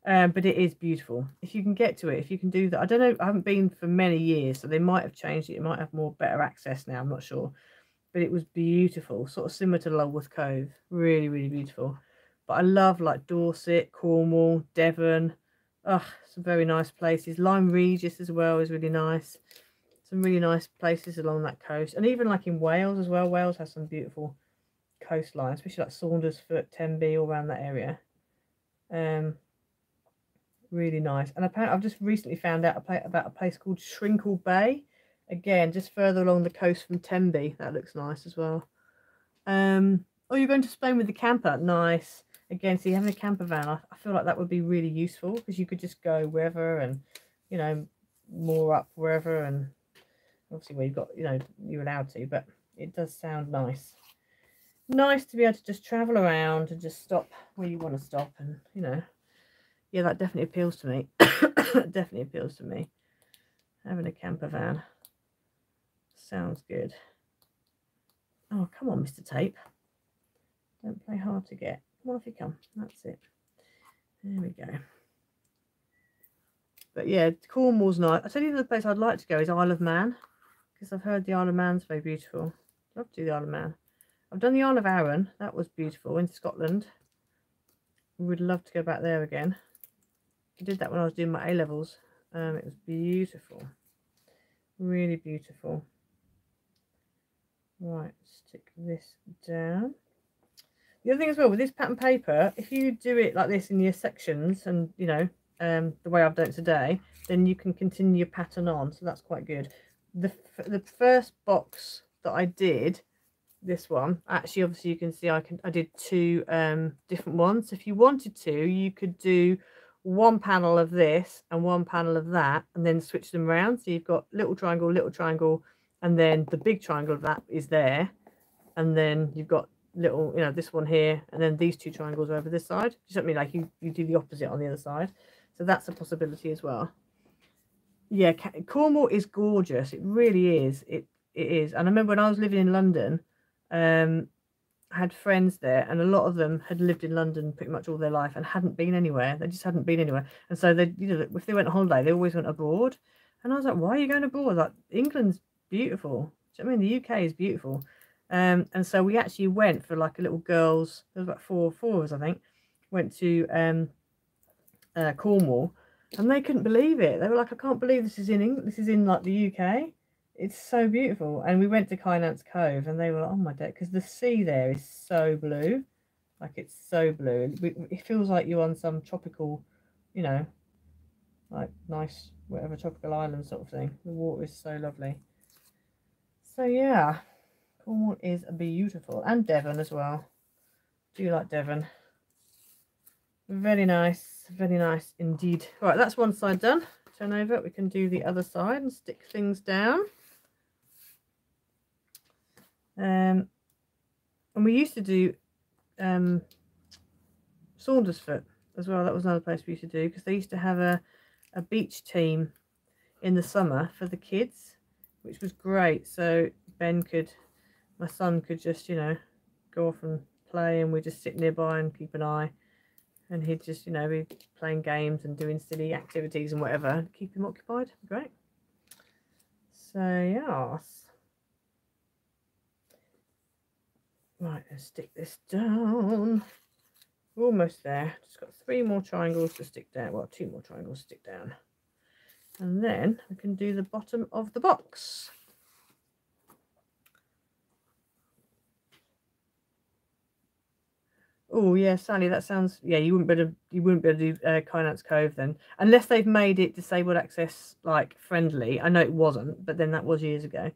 but it is beautiful. If you can get to it, if you can do that. I don't know, I haven't been for many years, so they might have changed it, it might have more better access now, I'm not sure. But it was beautiful, sort of similar to Lulworth Cove, really, really beautiful. But I love like Dorset, Cornwall, Devon, ugh, some very nice places. Lyme Regis as well is really nice. Some really nice places along that coast. And even like in Wales as well, Wales has some beautiful coastlines, especially like Saundersfoot, Tenby, all around that area. Really nice. And apparently I've just recently found out about a place called Shrinkle Bay. Again, just further along the coast from Tenby. That looks nice as well. Oh, you're going to Spain with the camper. Nice. Again, so you're having a camper van. I feel like that would be really useful because you could just go wherever and, you know, more up wherever, and obviously where you've got, you know, you're allowed to, but it does sound nice. Nice to be able to just travel around and just stop where you want to stop, and, you know, yeah, that definitely appeals to me. Definitely appeals to me. Having a camper van sounds good. Oh, come on, Mr. Tape. Don't play hard to get. Come on, if you come. That's it. There we go. But yeah, Cornwall's nice. I tell you, the place I'd like to go is Isle of Man, because I've heard the Isle of Man's very beautiful. I'd love to do the Isle of Man. I've done the Isle of Arran. That was beautiful in Scotland. We would love to go back there again. I did that when I was doing my A-levels. It was beautiful. Really beautiful. Right, stick this down. The other thing as well, with this pattern paper, if you do it like this in your sections, and, you know, the way I've done it today, then you can continue your pattern on, so that's quite good. The first box that I did, this one, actually, obviously you can see I did two different ones. If you wanted to, you could do one panel of this and one panel of that, and then switch them around, so you've got little triangle, and then the big triangle of that is there, and then you've got little, you know, this one here, and then these two triangles over this side. You know what I mean? Like you do the opposite on the other side, so that's a possibility as well. Yeah, Cornwall is gorgeous. It really is. It is. And I remember when I was living in London, I had friends there, and a lot of them had lived in London pretty much all their life and hadn't been anywhere. They just hadn't been anywhere, and so they, you know, if they went on holiday, they always went abroad. And I was like, why are you going abroad? Like, England's beautiful. Do you know what I mean? The UK is beautiful. And so we actually went for like a little girls, there was about four of us, I think, went to Cornwall, and they couldn't believe it. They were like, I can't believe this is in England, this is in like the UK. It's so beautiful. And we went to Kynance Cove, and they were like, oh my dear, because the sea there is so blue. Like, it's so blue. It feels like you're on some tropical, you know, like nice, whatever, tropical island sort of thing. The water is so lovely. So yeah, Cornwall is beautiful. And Devon as well. Do you like Devon? Very nice. Very nice indeed. Right, that's one side done. Turn over. We can do the other side and stick things down. And we used to do Saundersfoot as well. That was another place we used to do, because they used to have a beach team in the summer for the kids, which was great. So Ben could, my son could just, you know, go off and play, and we just sit nearby and keep an eye, and he'd just, you know, be playing games and doing silly activities and whatever, keep him occupied. Great. So yes. Right, let's stick this down. We're almost there. Just got three more triangles to stick down. Well, two more triangles to stick down. And then we can do the bottom of the box. Oh yeah, Sally, that sounds, yeah, you wouldn't be able to do Kynance Cove then, unless they've made it disabled access, like, friendly. I know it wasn't, but then that was years ago.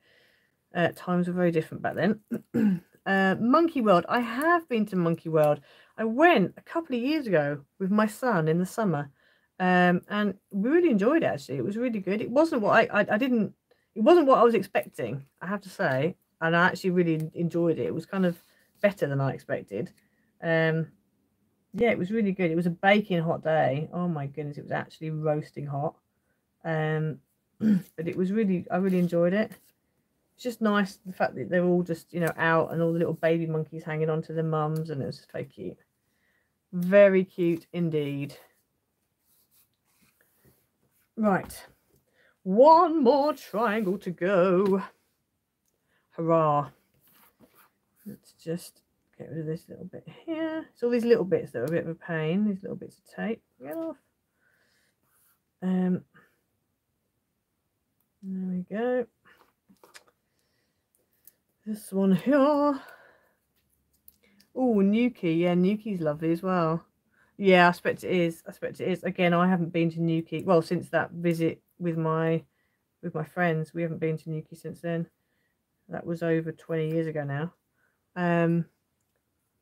Times were very different back then. Monkey World. I have been to Monkey World. I went a couple of years ago with my son in the summer, and we really enjoyed it, actually. It was really good. It wasn't what it wasn't what I was expecting, I have to say, and I actually really enjoyed it. It was kind of better than I expected. Yeah, it was really good. It was a baking hot day. Oh my goodness, it was actually roasting hot. But it was really, I really enjoyed it. It's just nice, the fact that they're all just, you know, out, and all the little baby monkeys hanging on to their mums, and it was just very cute. Very cute indeed. Right, one more triangle to go. Hurrah. Let's just get rid of this little bit here. It's all these little bits that are a bit of a pain, these little bits of tape. Get off. There we go. This one here. Oh, Newquay. Yeah, Newquay's lovely as well. Yeah, I expect it is. I expect it is. Again, I haven't been to Newquay. Well, since that visit with my friends, we haven't been to Newquay since then. That was over 20 years ago now.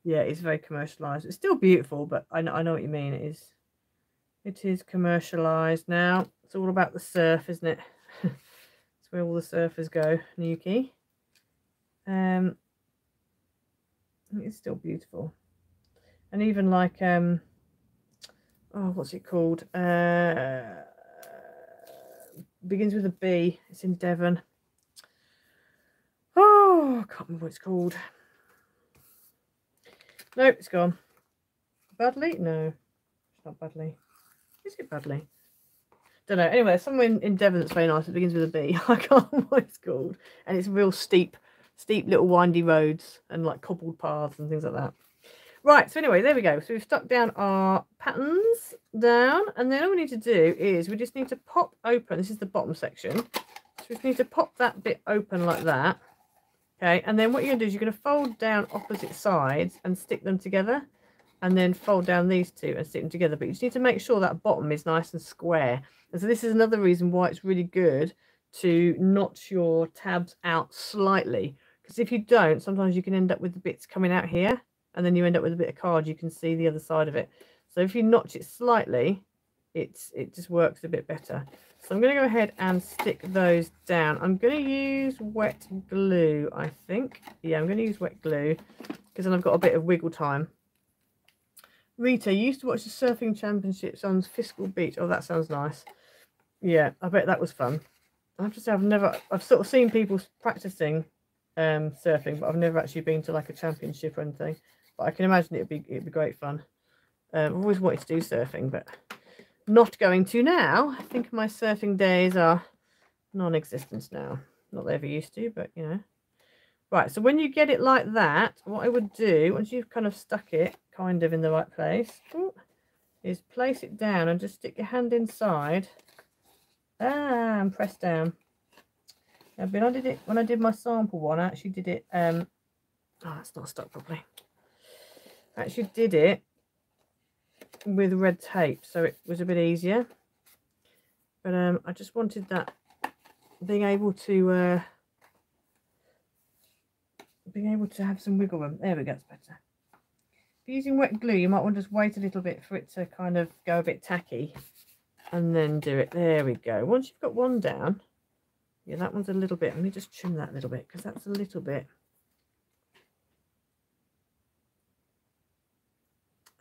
Yeah, it's very commercialized. It's still beautiful, but I know what you mean. It is commercialized now, It's all about the surf, isn't it? It's where all the surfers go, Nuki. It's still beautiful. And even like oh, what's it called? Begins with a B. It's in Devon. Oh, I can't remember what it's called. Nope, it's gone. Badley? No, it's not Badley. Is it Badley? Don't know. Anyway, somewhere in Devon that's very nice. It begins with a B. I can't remember what it's called. And it's real steep little windy roads and like cobbled paths and things like that. Right, so anyway, there we go. So we've stuck down our patterns down, and then all we need to do is we just need to pop open. This is the bottom section. So we just need to pop that bit open like that. Okay, and then what you're going to do is you're going to fold down opposite sides and stick them together, and then fold down these two and stick them together. But you just need to make sure that bottom is nice and square. And so this is another reason why it's really good to notch your tabs out slightly, because if you don't, sometimes you can end up with the bits coming out here, and then you end up with a bit of card. You can see the other side of it. So if you notch it slightly, it just works a bit better. So I'm going to go ahead and stick those down. I'm going to use wet glue, I think. Yeah, I'm going to use wet glue because then I've got a bit of wiggle time. Rita, you used to watch the surfing championships on Fiscal Beach. Oh, that sounds nice. Yeah, I bet that was fun. I have to say, I've sort of seen people practicing surfing, but I've never actually been to like a championship or anything. But I can imagine it'd be great fun. I've always wanted to do surfing, but not going to now. I think my surfing days are non-existent now. Not that I ever used to, but you know. Right, so when you get it like that, what I would do, once you've kind of stuck it kind of in the right place, is place it down and just stick your hand inside and press down. Now, but I did it when I did my sample one. I actually did it oh, that's not stuck properly. I actually did it with red tape, so it was a bit easier, but I just wanted that being able to have some wiggle room. There we go, it's better. If you're using wet glue, you might want to just wait a little bit for it to kind of go a bit tacky and then do it. There we go. Once you've got one down, yeah, that one's a little bit, let me just trim that a little bit because that's a little bit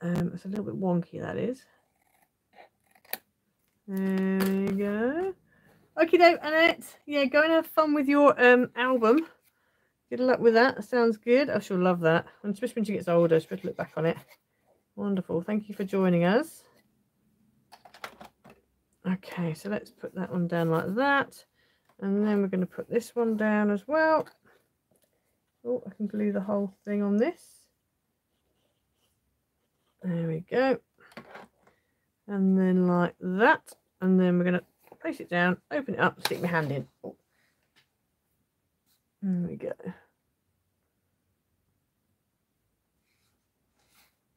it's a little bit wonky, that is. There you go. Okay, though, Annette. Yeah, go and have fun with your album. Good luck with that. Sounds good. Oh, she'll love that. And especially when she gets older, she'll look back on it. Wonderful. Thank you for joining us. Okay, so let's put that one down like that. And then we're going to put this one down as well. Oh, I can glue the whole thing on this. There we go, and then like that, and then we're going to place it down, open it up, stick my hand in. Oh. There we go.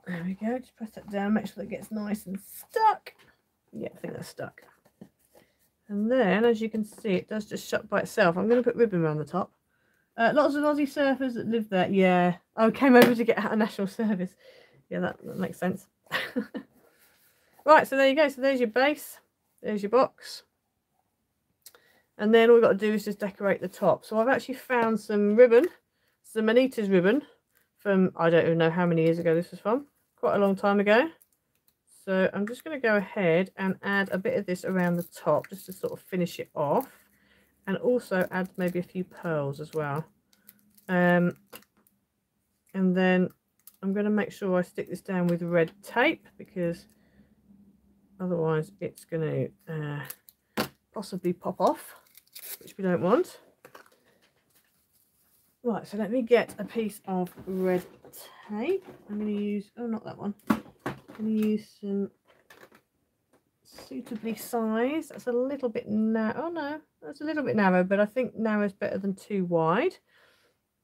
There we go, just press that down, make sure that gets nice and stuck. Yeah, I think that's stuck. And then, as you can see, it does just shut by itself. I'm going to put ribbon around the top. Lots of Aussie surfers that live there, yeah. I came over to get out of National Service. Yeah, that makes sense. Right, so there you go. So there's your base. There's your box. And then all we've got to do is just decorate the top. So I've actually found some ribbon. Some Anita's ribbon from, I don't even know how many years ago this was from. Quite a long time ago. So I'm just going to go ahead and add a bit of this around the top just to sort of finish it off. And also add maybe a few pearls as well. And then I'm going to make sure I stick this down with red tape because otherwise it's going to possibly pop off, which we don't want. Right, so let me get a piece of red tape. I'm going to use, oh, not that one. I'm going to use some suitably sized. That's a little bit narrow. Oh, no, that's a little bit narrow, but I think narrow is better than too wide.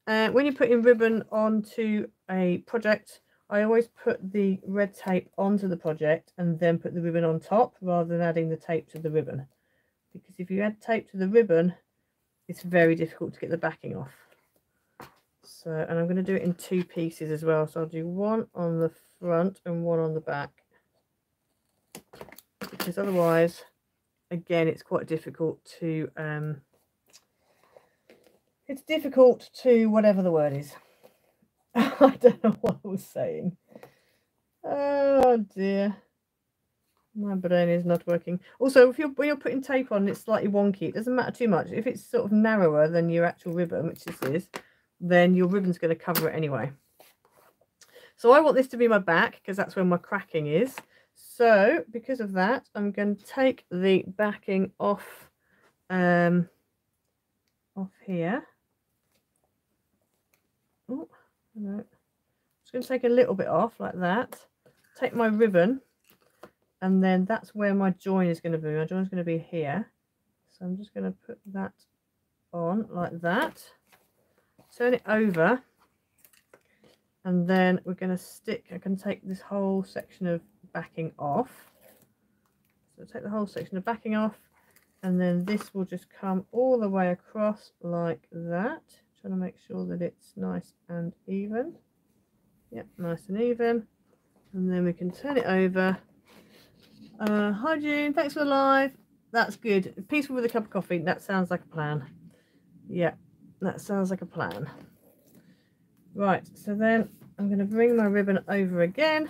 When you're putting ribbon onto a project, I always put the red tape onto the project and then put the ribbon on top rather than adding the tape to the ribbon. Because if you add tape to the ribbon, it's very difficult to get the backing off. So, and I'm going to do it in two pieces as well. So I'll do one on the front and one on the back. Because otherwise again, it's quite difficult to it's difficult to whatever the word is. I don't know what I was saying. Oh dear, my brain is not working. Also, if you're putting tape on, it's slightly wonky. It doesn't matter too much. If it's sort of narrower than your actual ribbon, which this is, then your ribbon's going to cover it anyway. So I want this to be my back because that's where my cracking is. So because of that, I'm going to take the backing off, off here. Oh, no. I'm just going to take a little bit off like that. Take my ribbon, and then that's where my join is going to be. My join's going to be here. So I'm just going to put that on like that. Turn it over. And then we're going to stick, I can take this whole section of backing off. So take the whole section of backing off, and then this will just come all the way across like that. Trying to make sure that it's nice and even. Yep, nice and even. And then we can turn it over. Hi June, thanks for the live. That's good. Peaceful with a cup of coffee. That sounds like a plan. Yeah, that sounds like a plan. Right, so then I'm going to bring my ribbon over again,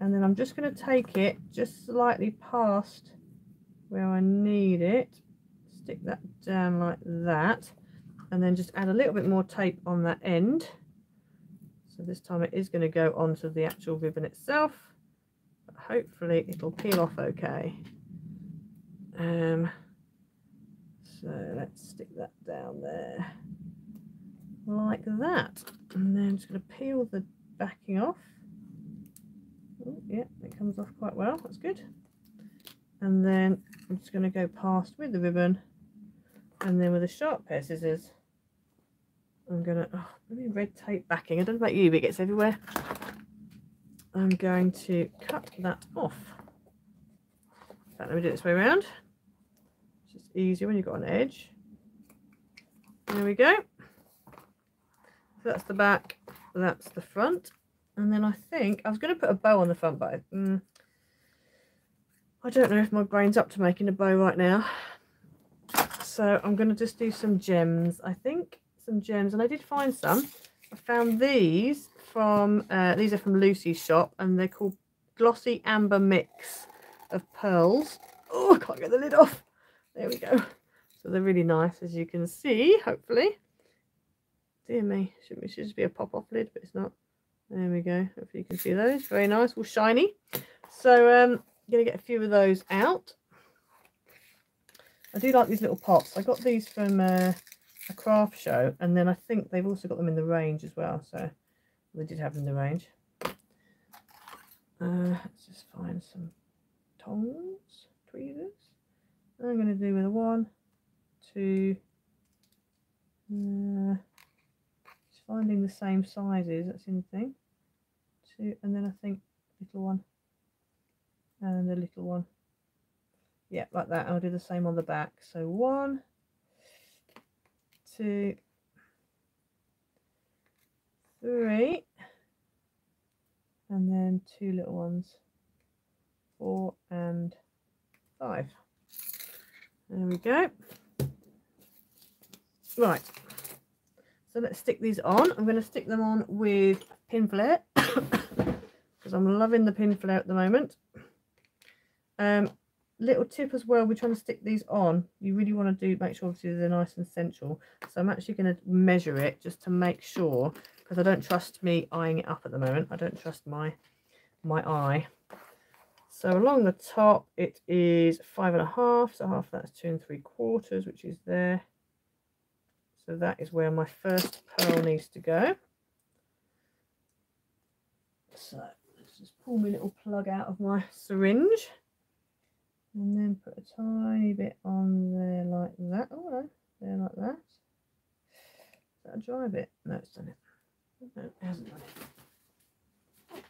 and then I'm just going to take it just slightly past where I need it, stick that down like that, and then just add a little bit more tape on that end. So this time it is going to go onto the actual ribbon itself, but hopefully it'll peel off okay. So let's stick that down there. Like that, and then I'm just going to peel the backing off. Oh, yeah, it comes off quite well, that's good. And then I'm just going to go past with the ribbon, and then with a sharp pair of scissors, I'm going to, oh, really red tape backing, I don't know about you, but it gets everywhere. I'm going to cut that off. In fact, let me do it this way around. It's just easier when you've got an edge. There we go. That's the back, that's the front, and then I think I was going to put a bow on the front, but I don't know if my brain's up to making a bow right now, so I'm going to just do some gems, I think, some gems. And I did find some. I found these from these are from Lucy's shop, and they're called Glossy Amber Mix of Pearls. Oh, I can't get the lid off. There we go. So they're really nice, as you can see, hopefully. Dear me, it should just be a pop-off lid, but it's not. There we go. Hopefully you can see those. Very nice, all shiny. So I'm going to get a few of those out. I do like these little pots. I got these from a craft show, and then I think they've also got them in the range as well. So they did have them in the range. Let's just find some tongs, tweezers. I'm going to do with a 1, 2... finding the same sizes, that's the only thing. 2, and then I think little one and a little one. Yeah, like that. And I'll do the same on the back. So 1, 2, 3, and then 2 little ones, 4 and 5. There we go. Right. So let's stick these on. I'm going to stick them on with Pinflair because I'm loving the Pinflair at the moment. Little tip as well, we're trying to stick these on. You really want to do make sure obviously they're nice and central. So I'm actually going to measure it just to make sure, because I don't trust me eyeing it up at the moment. I don't trust my eye. So along the top it is 5 1/2. So half of that's 2 3/4, which is there. So that is where my first pearl needs to go. So let's just pull my little plug out of my syringe, and then put a tiny bit on there like that. Oh no, there like that. Is that a dry bit? No, it's done it. No, it hasn't done it.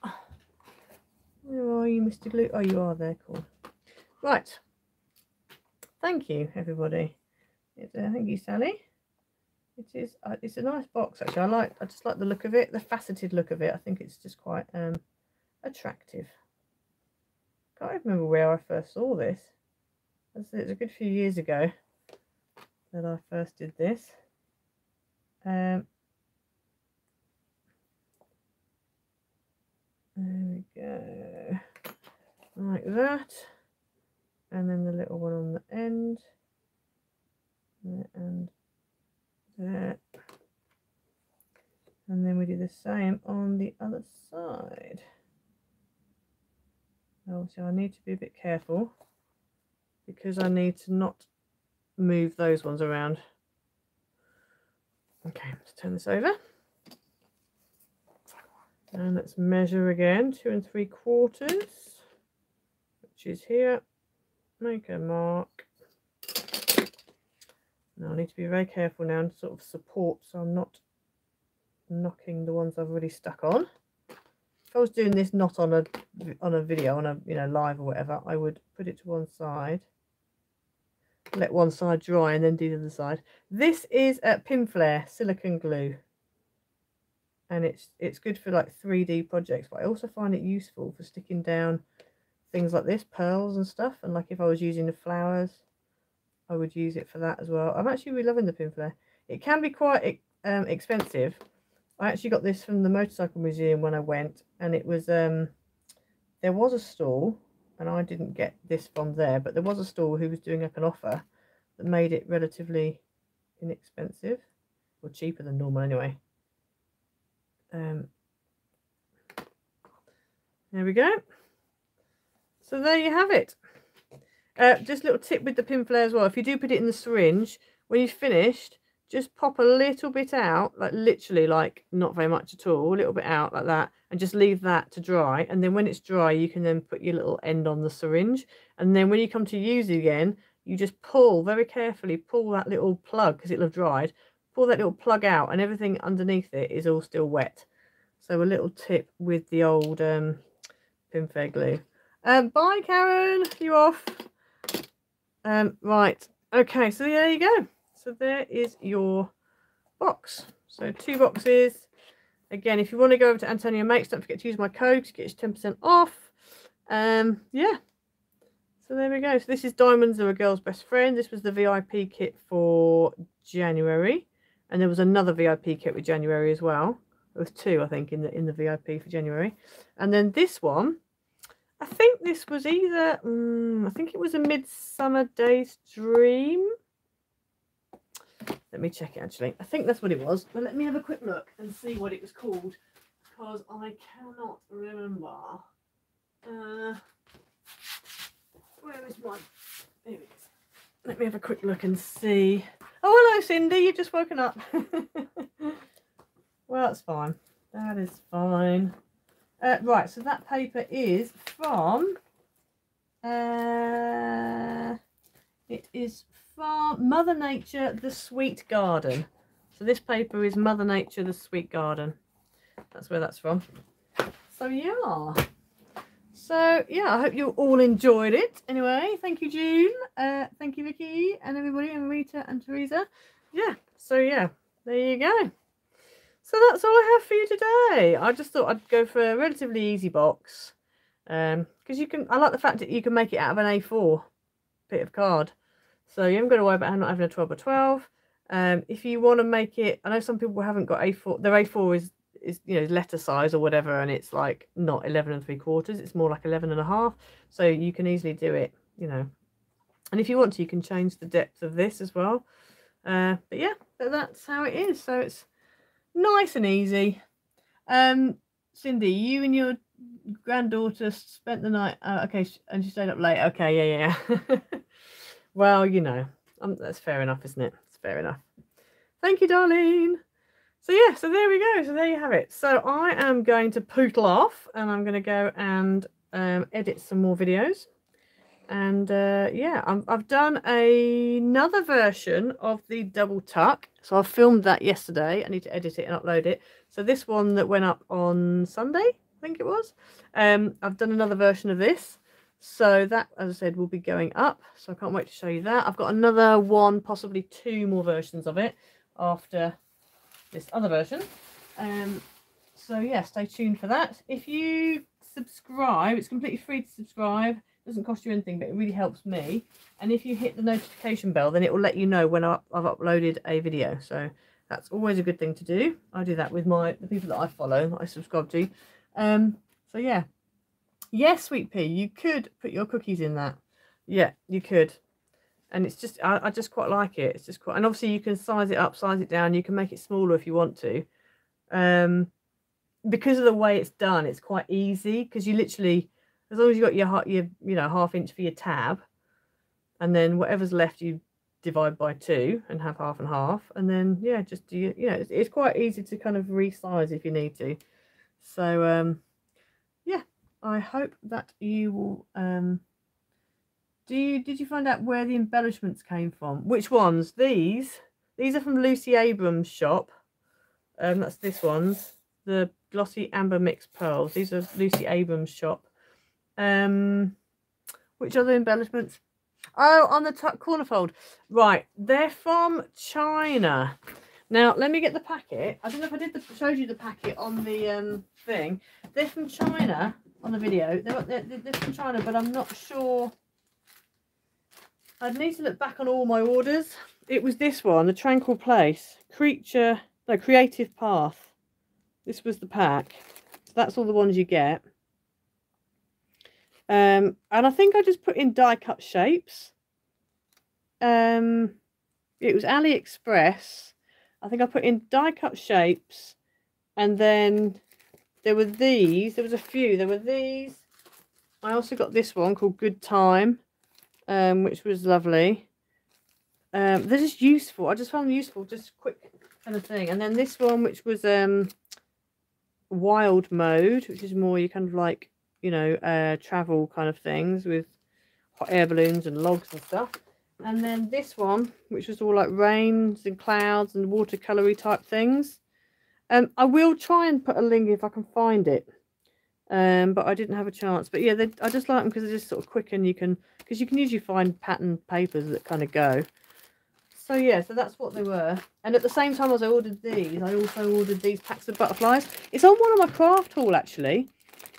Where are you, Mr. Glue? Oh, you are there, cool. Right. Thank you, everybody. Thank you, Sally. It's a nice box actually. I just like the look of it, the faceted look of it. I think it's just quite attractive. Can't remember where I first saw this. It's a good few years ago that I first did this. There we go, like that, and then the little one on the end, and there, and then we do the same on the other side. Oh, so I need to be a bit careful because I need to not move those ones around. Okay, let's turn this over. And let's measure again, 2 3/4, which is here. Make a mark. Now I need to be very careful now and sort of support so I'm not knocking the ones I've already stuck on. If I was doing this not on a video, on a live or whatever, I would put it to one side, let one side dry, and then do the other side. This is at Pinflair silicone glue. And it's good for like 3D projects, but I also find it useful for sticking down things like this, pearls and stuff. And like if I was using the flowers, I would use it for that as well. I'm actually really loving the Pinflair. It can be quite expensive. I actually got this from the motorcycle museum when I went, and it was there was a stall, and I didn't get this from there, but there was a stall who was doing like an offer that made it relatively inexpensive, or cheaper than normal anyway. There we go. So there you have it. Just a little tip with the Pinflair as well. If you do put it in the syringe, when you've finished, just pop a little bit out, like literally like not very much at all, a little bit out like that, and just leave that to dry. And then when it's dry, you can then put your little end on the syringe. And then when you come to use it again, you just pull very carefully, pull that little plug, because it'll have dried. Pull that little plug out, and everything underneath it is all still wet. So a little tip with the old Pinflair glue. Bye, Karen. You off? Right. Okay. So there you go. So there is your box. So 2 boxes. Again, if you want to go over to Antonio Makes, don't forget to use my code to get your 10% off. Yeah. So there we go. So this is Diamonds Are A Girl's Best Friend. This was the VIP kit for January. And there was another VIP kit with January as well. There was 2, I think, in the VIP for January. And then this one, I think this was either, I think it was a Midsummer Day's Dream. Let me check it, actually. I think that's what it was. But let me have a quick look and see what it was called, because I cannot remember. Where is my... Here it is. Let me have a quick look and see. Oh, hello, Cindy. You've just woken up. Well, that's fine. That is fine. Right, so that paper is from... it is from Mother Nature the Sweet Garden. So this paper is Mother Nature the Sweet Garden. That's where that's from. So, yeah. So, yeah, I hope you all enjoyed it. Anyway, thank you, June. Thank you, Vicky, and everybody, and Rita and Teresa. Yeah, so, yeah, there you go. So that's all I have for you today. I just thought I'd go for a relatively easy box. Because you can, I like the fact that you can make it out of an A4 bit of card. So you haven't got to worry about not having a 12 by 12. If you want to make it, I know some people haven't got A4. Their A4 is letter size or whatever, and it's like not 11 3/4, it's more like 11 1/2, so you can easily do it, and if you want to, you can change the depth of this as well. But yeah, that's how it is. So it's nice and easy. Cindy, you and your granddaughter spent the night, okay, and she stayed up late. Okay, yeah. Well, that's fair enough, isn't it? It's fair enough. Thank you, Darlene. So yeah, so there we go. So there you have it. So I am going to poodle off, and I'm going to go and edit some more videos. And yeah, I've done another version of the double tuck. So I filmed that yesterday. I need to edit it and upload it. So this one that went up on Sunday, I think it was. I've done another version of this. So that, as I said, will be going up. So I can't wait to show you that. I've got another one, possibly 2 more versions of it after this other version. So yeah, stay tuned for that. If you subscribe, it's completely free to subscribe. Doesn't cost you anything, but it really helps me. And if you hit the notification bell, then it will let you know when I've uploaded a video. So that's always a good thing to do. I do that with the people that I follow, that I subscribe to. So yeah. Yes, Sweet Pea, you could put your cookies in that. Yeah, you could. And it's just, I just quite like it. It's just quite, and obviously you can size it up, size it down. You can make it smaller if you want to. Because of the way it's done, it's quite easy, because you literally, as long as you've got your you know, half inch for your tab, and then whatever's left you divide by 2 and have half and half, and then yeah, just do you know, it's quite easy to kind of resize if you need to. So yeah, I hope that you will. Did you find out where the embellishments came from? Which ones? These are from Lucy Abrams' shop. That's this one's, the Glossy Amber Mixed Pearls. These are Lucy Abrams' shop. Which other embellishments? Oh, on the corner fold. Right, they're from China. Now let me get the packet. I don't know if I showed you the packet on the thing. They're from China on the video. They're from China, but I'm not sure. I'd need to look back on all my orders. It was this one, the Tranquil Place Creative Path. This was the pack. So that's all the ones you get. And I think I just put in die cut shapes. It was AliExpress. I think I put in die cut shapes, and then there were these. There was a few. There were these. I also got this one called Good Time, which was lovely. They're just useful. I just found them useful, just quick kind of thing. And then this one, which was Wild Mode, which is more you kind of like, you know, travel kind of things with hot air balloons and logs and stuff. And then this one, which was all like rains and clouds and watercolour-y type things. I will try and put a link if I can find it, but I didn't have a chance. But yeah, I just like them because they're just sort of quick, and because you can usually find patterned papers that kind of go. So yeah, so that's what they were. And at the same time as I ordered these, I also ordered these packs of butterflies. It's on one of my craft haul, actually.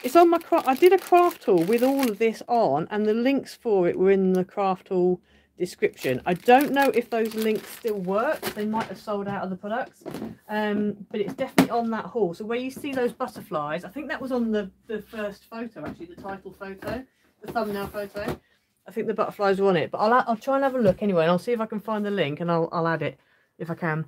It's on my craft. I did a craft haul with all of this on, and the links for it were in the craft haul description. I don't know if those links still work. They might have sold out of the products, but it's definitely on that haul. So where you see those butterflies, I think that was on the first photo, actually, the title photo, the thumbnail photo. I think the butterflies were on it, but I'll try and have a look anyway, and I'll see if I can find the link, and I'll add it if I can.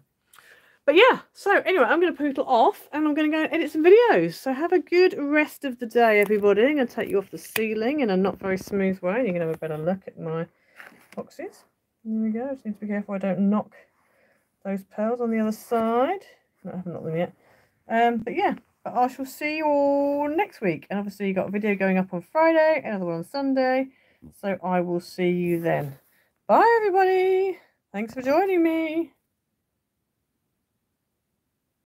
But yeah, so anyway, I'm going to poodle off, and I'm going to go and edit some videos. So have a good rest of the day, everybody. I'm going to take you off the ceiling in a not very smooth way. You're going to have a better look at my boxes. There we go. Just need to be careful I don't knock those pearls on the other side. No, I haven't knocked them yet. But yeah, I shall see you all next week. And obviously you've got a video going up on Friday, another one on Sunday. So I will see you then. Bye, everybody. Thanks for joining me.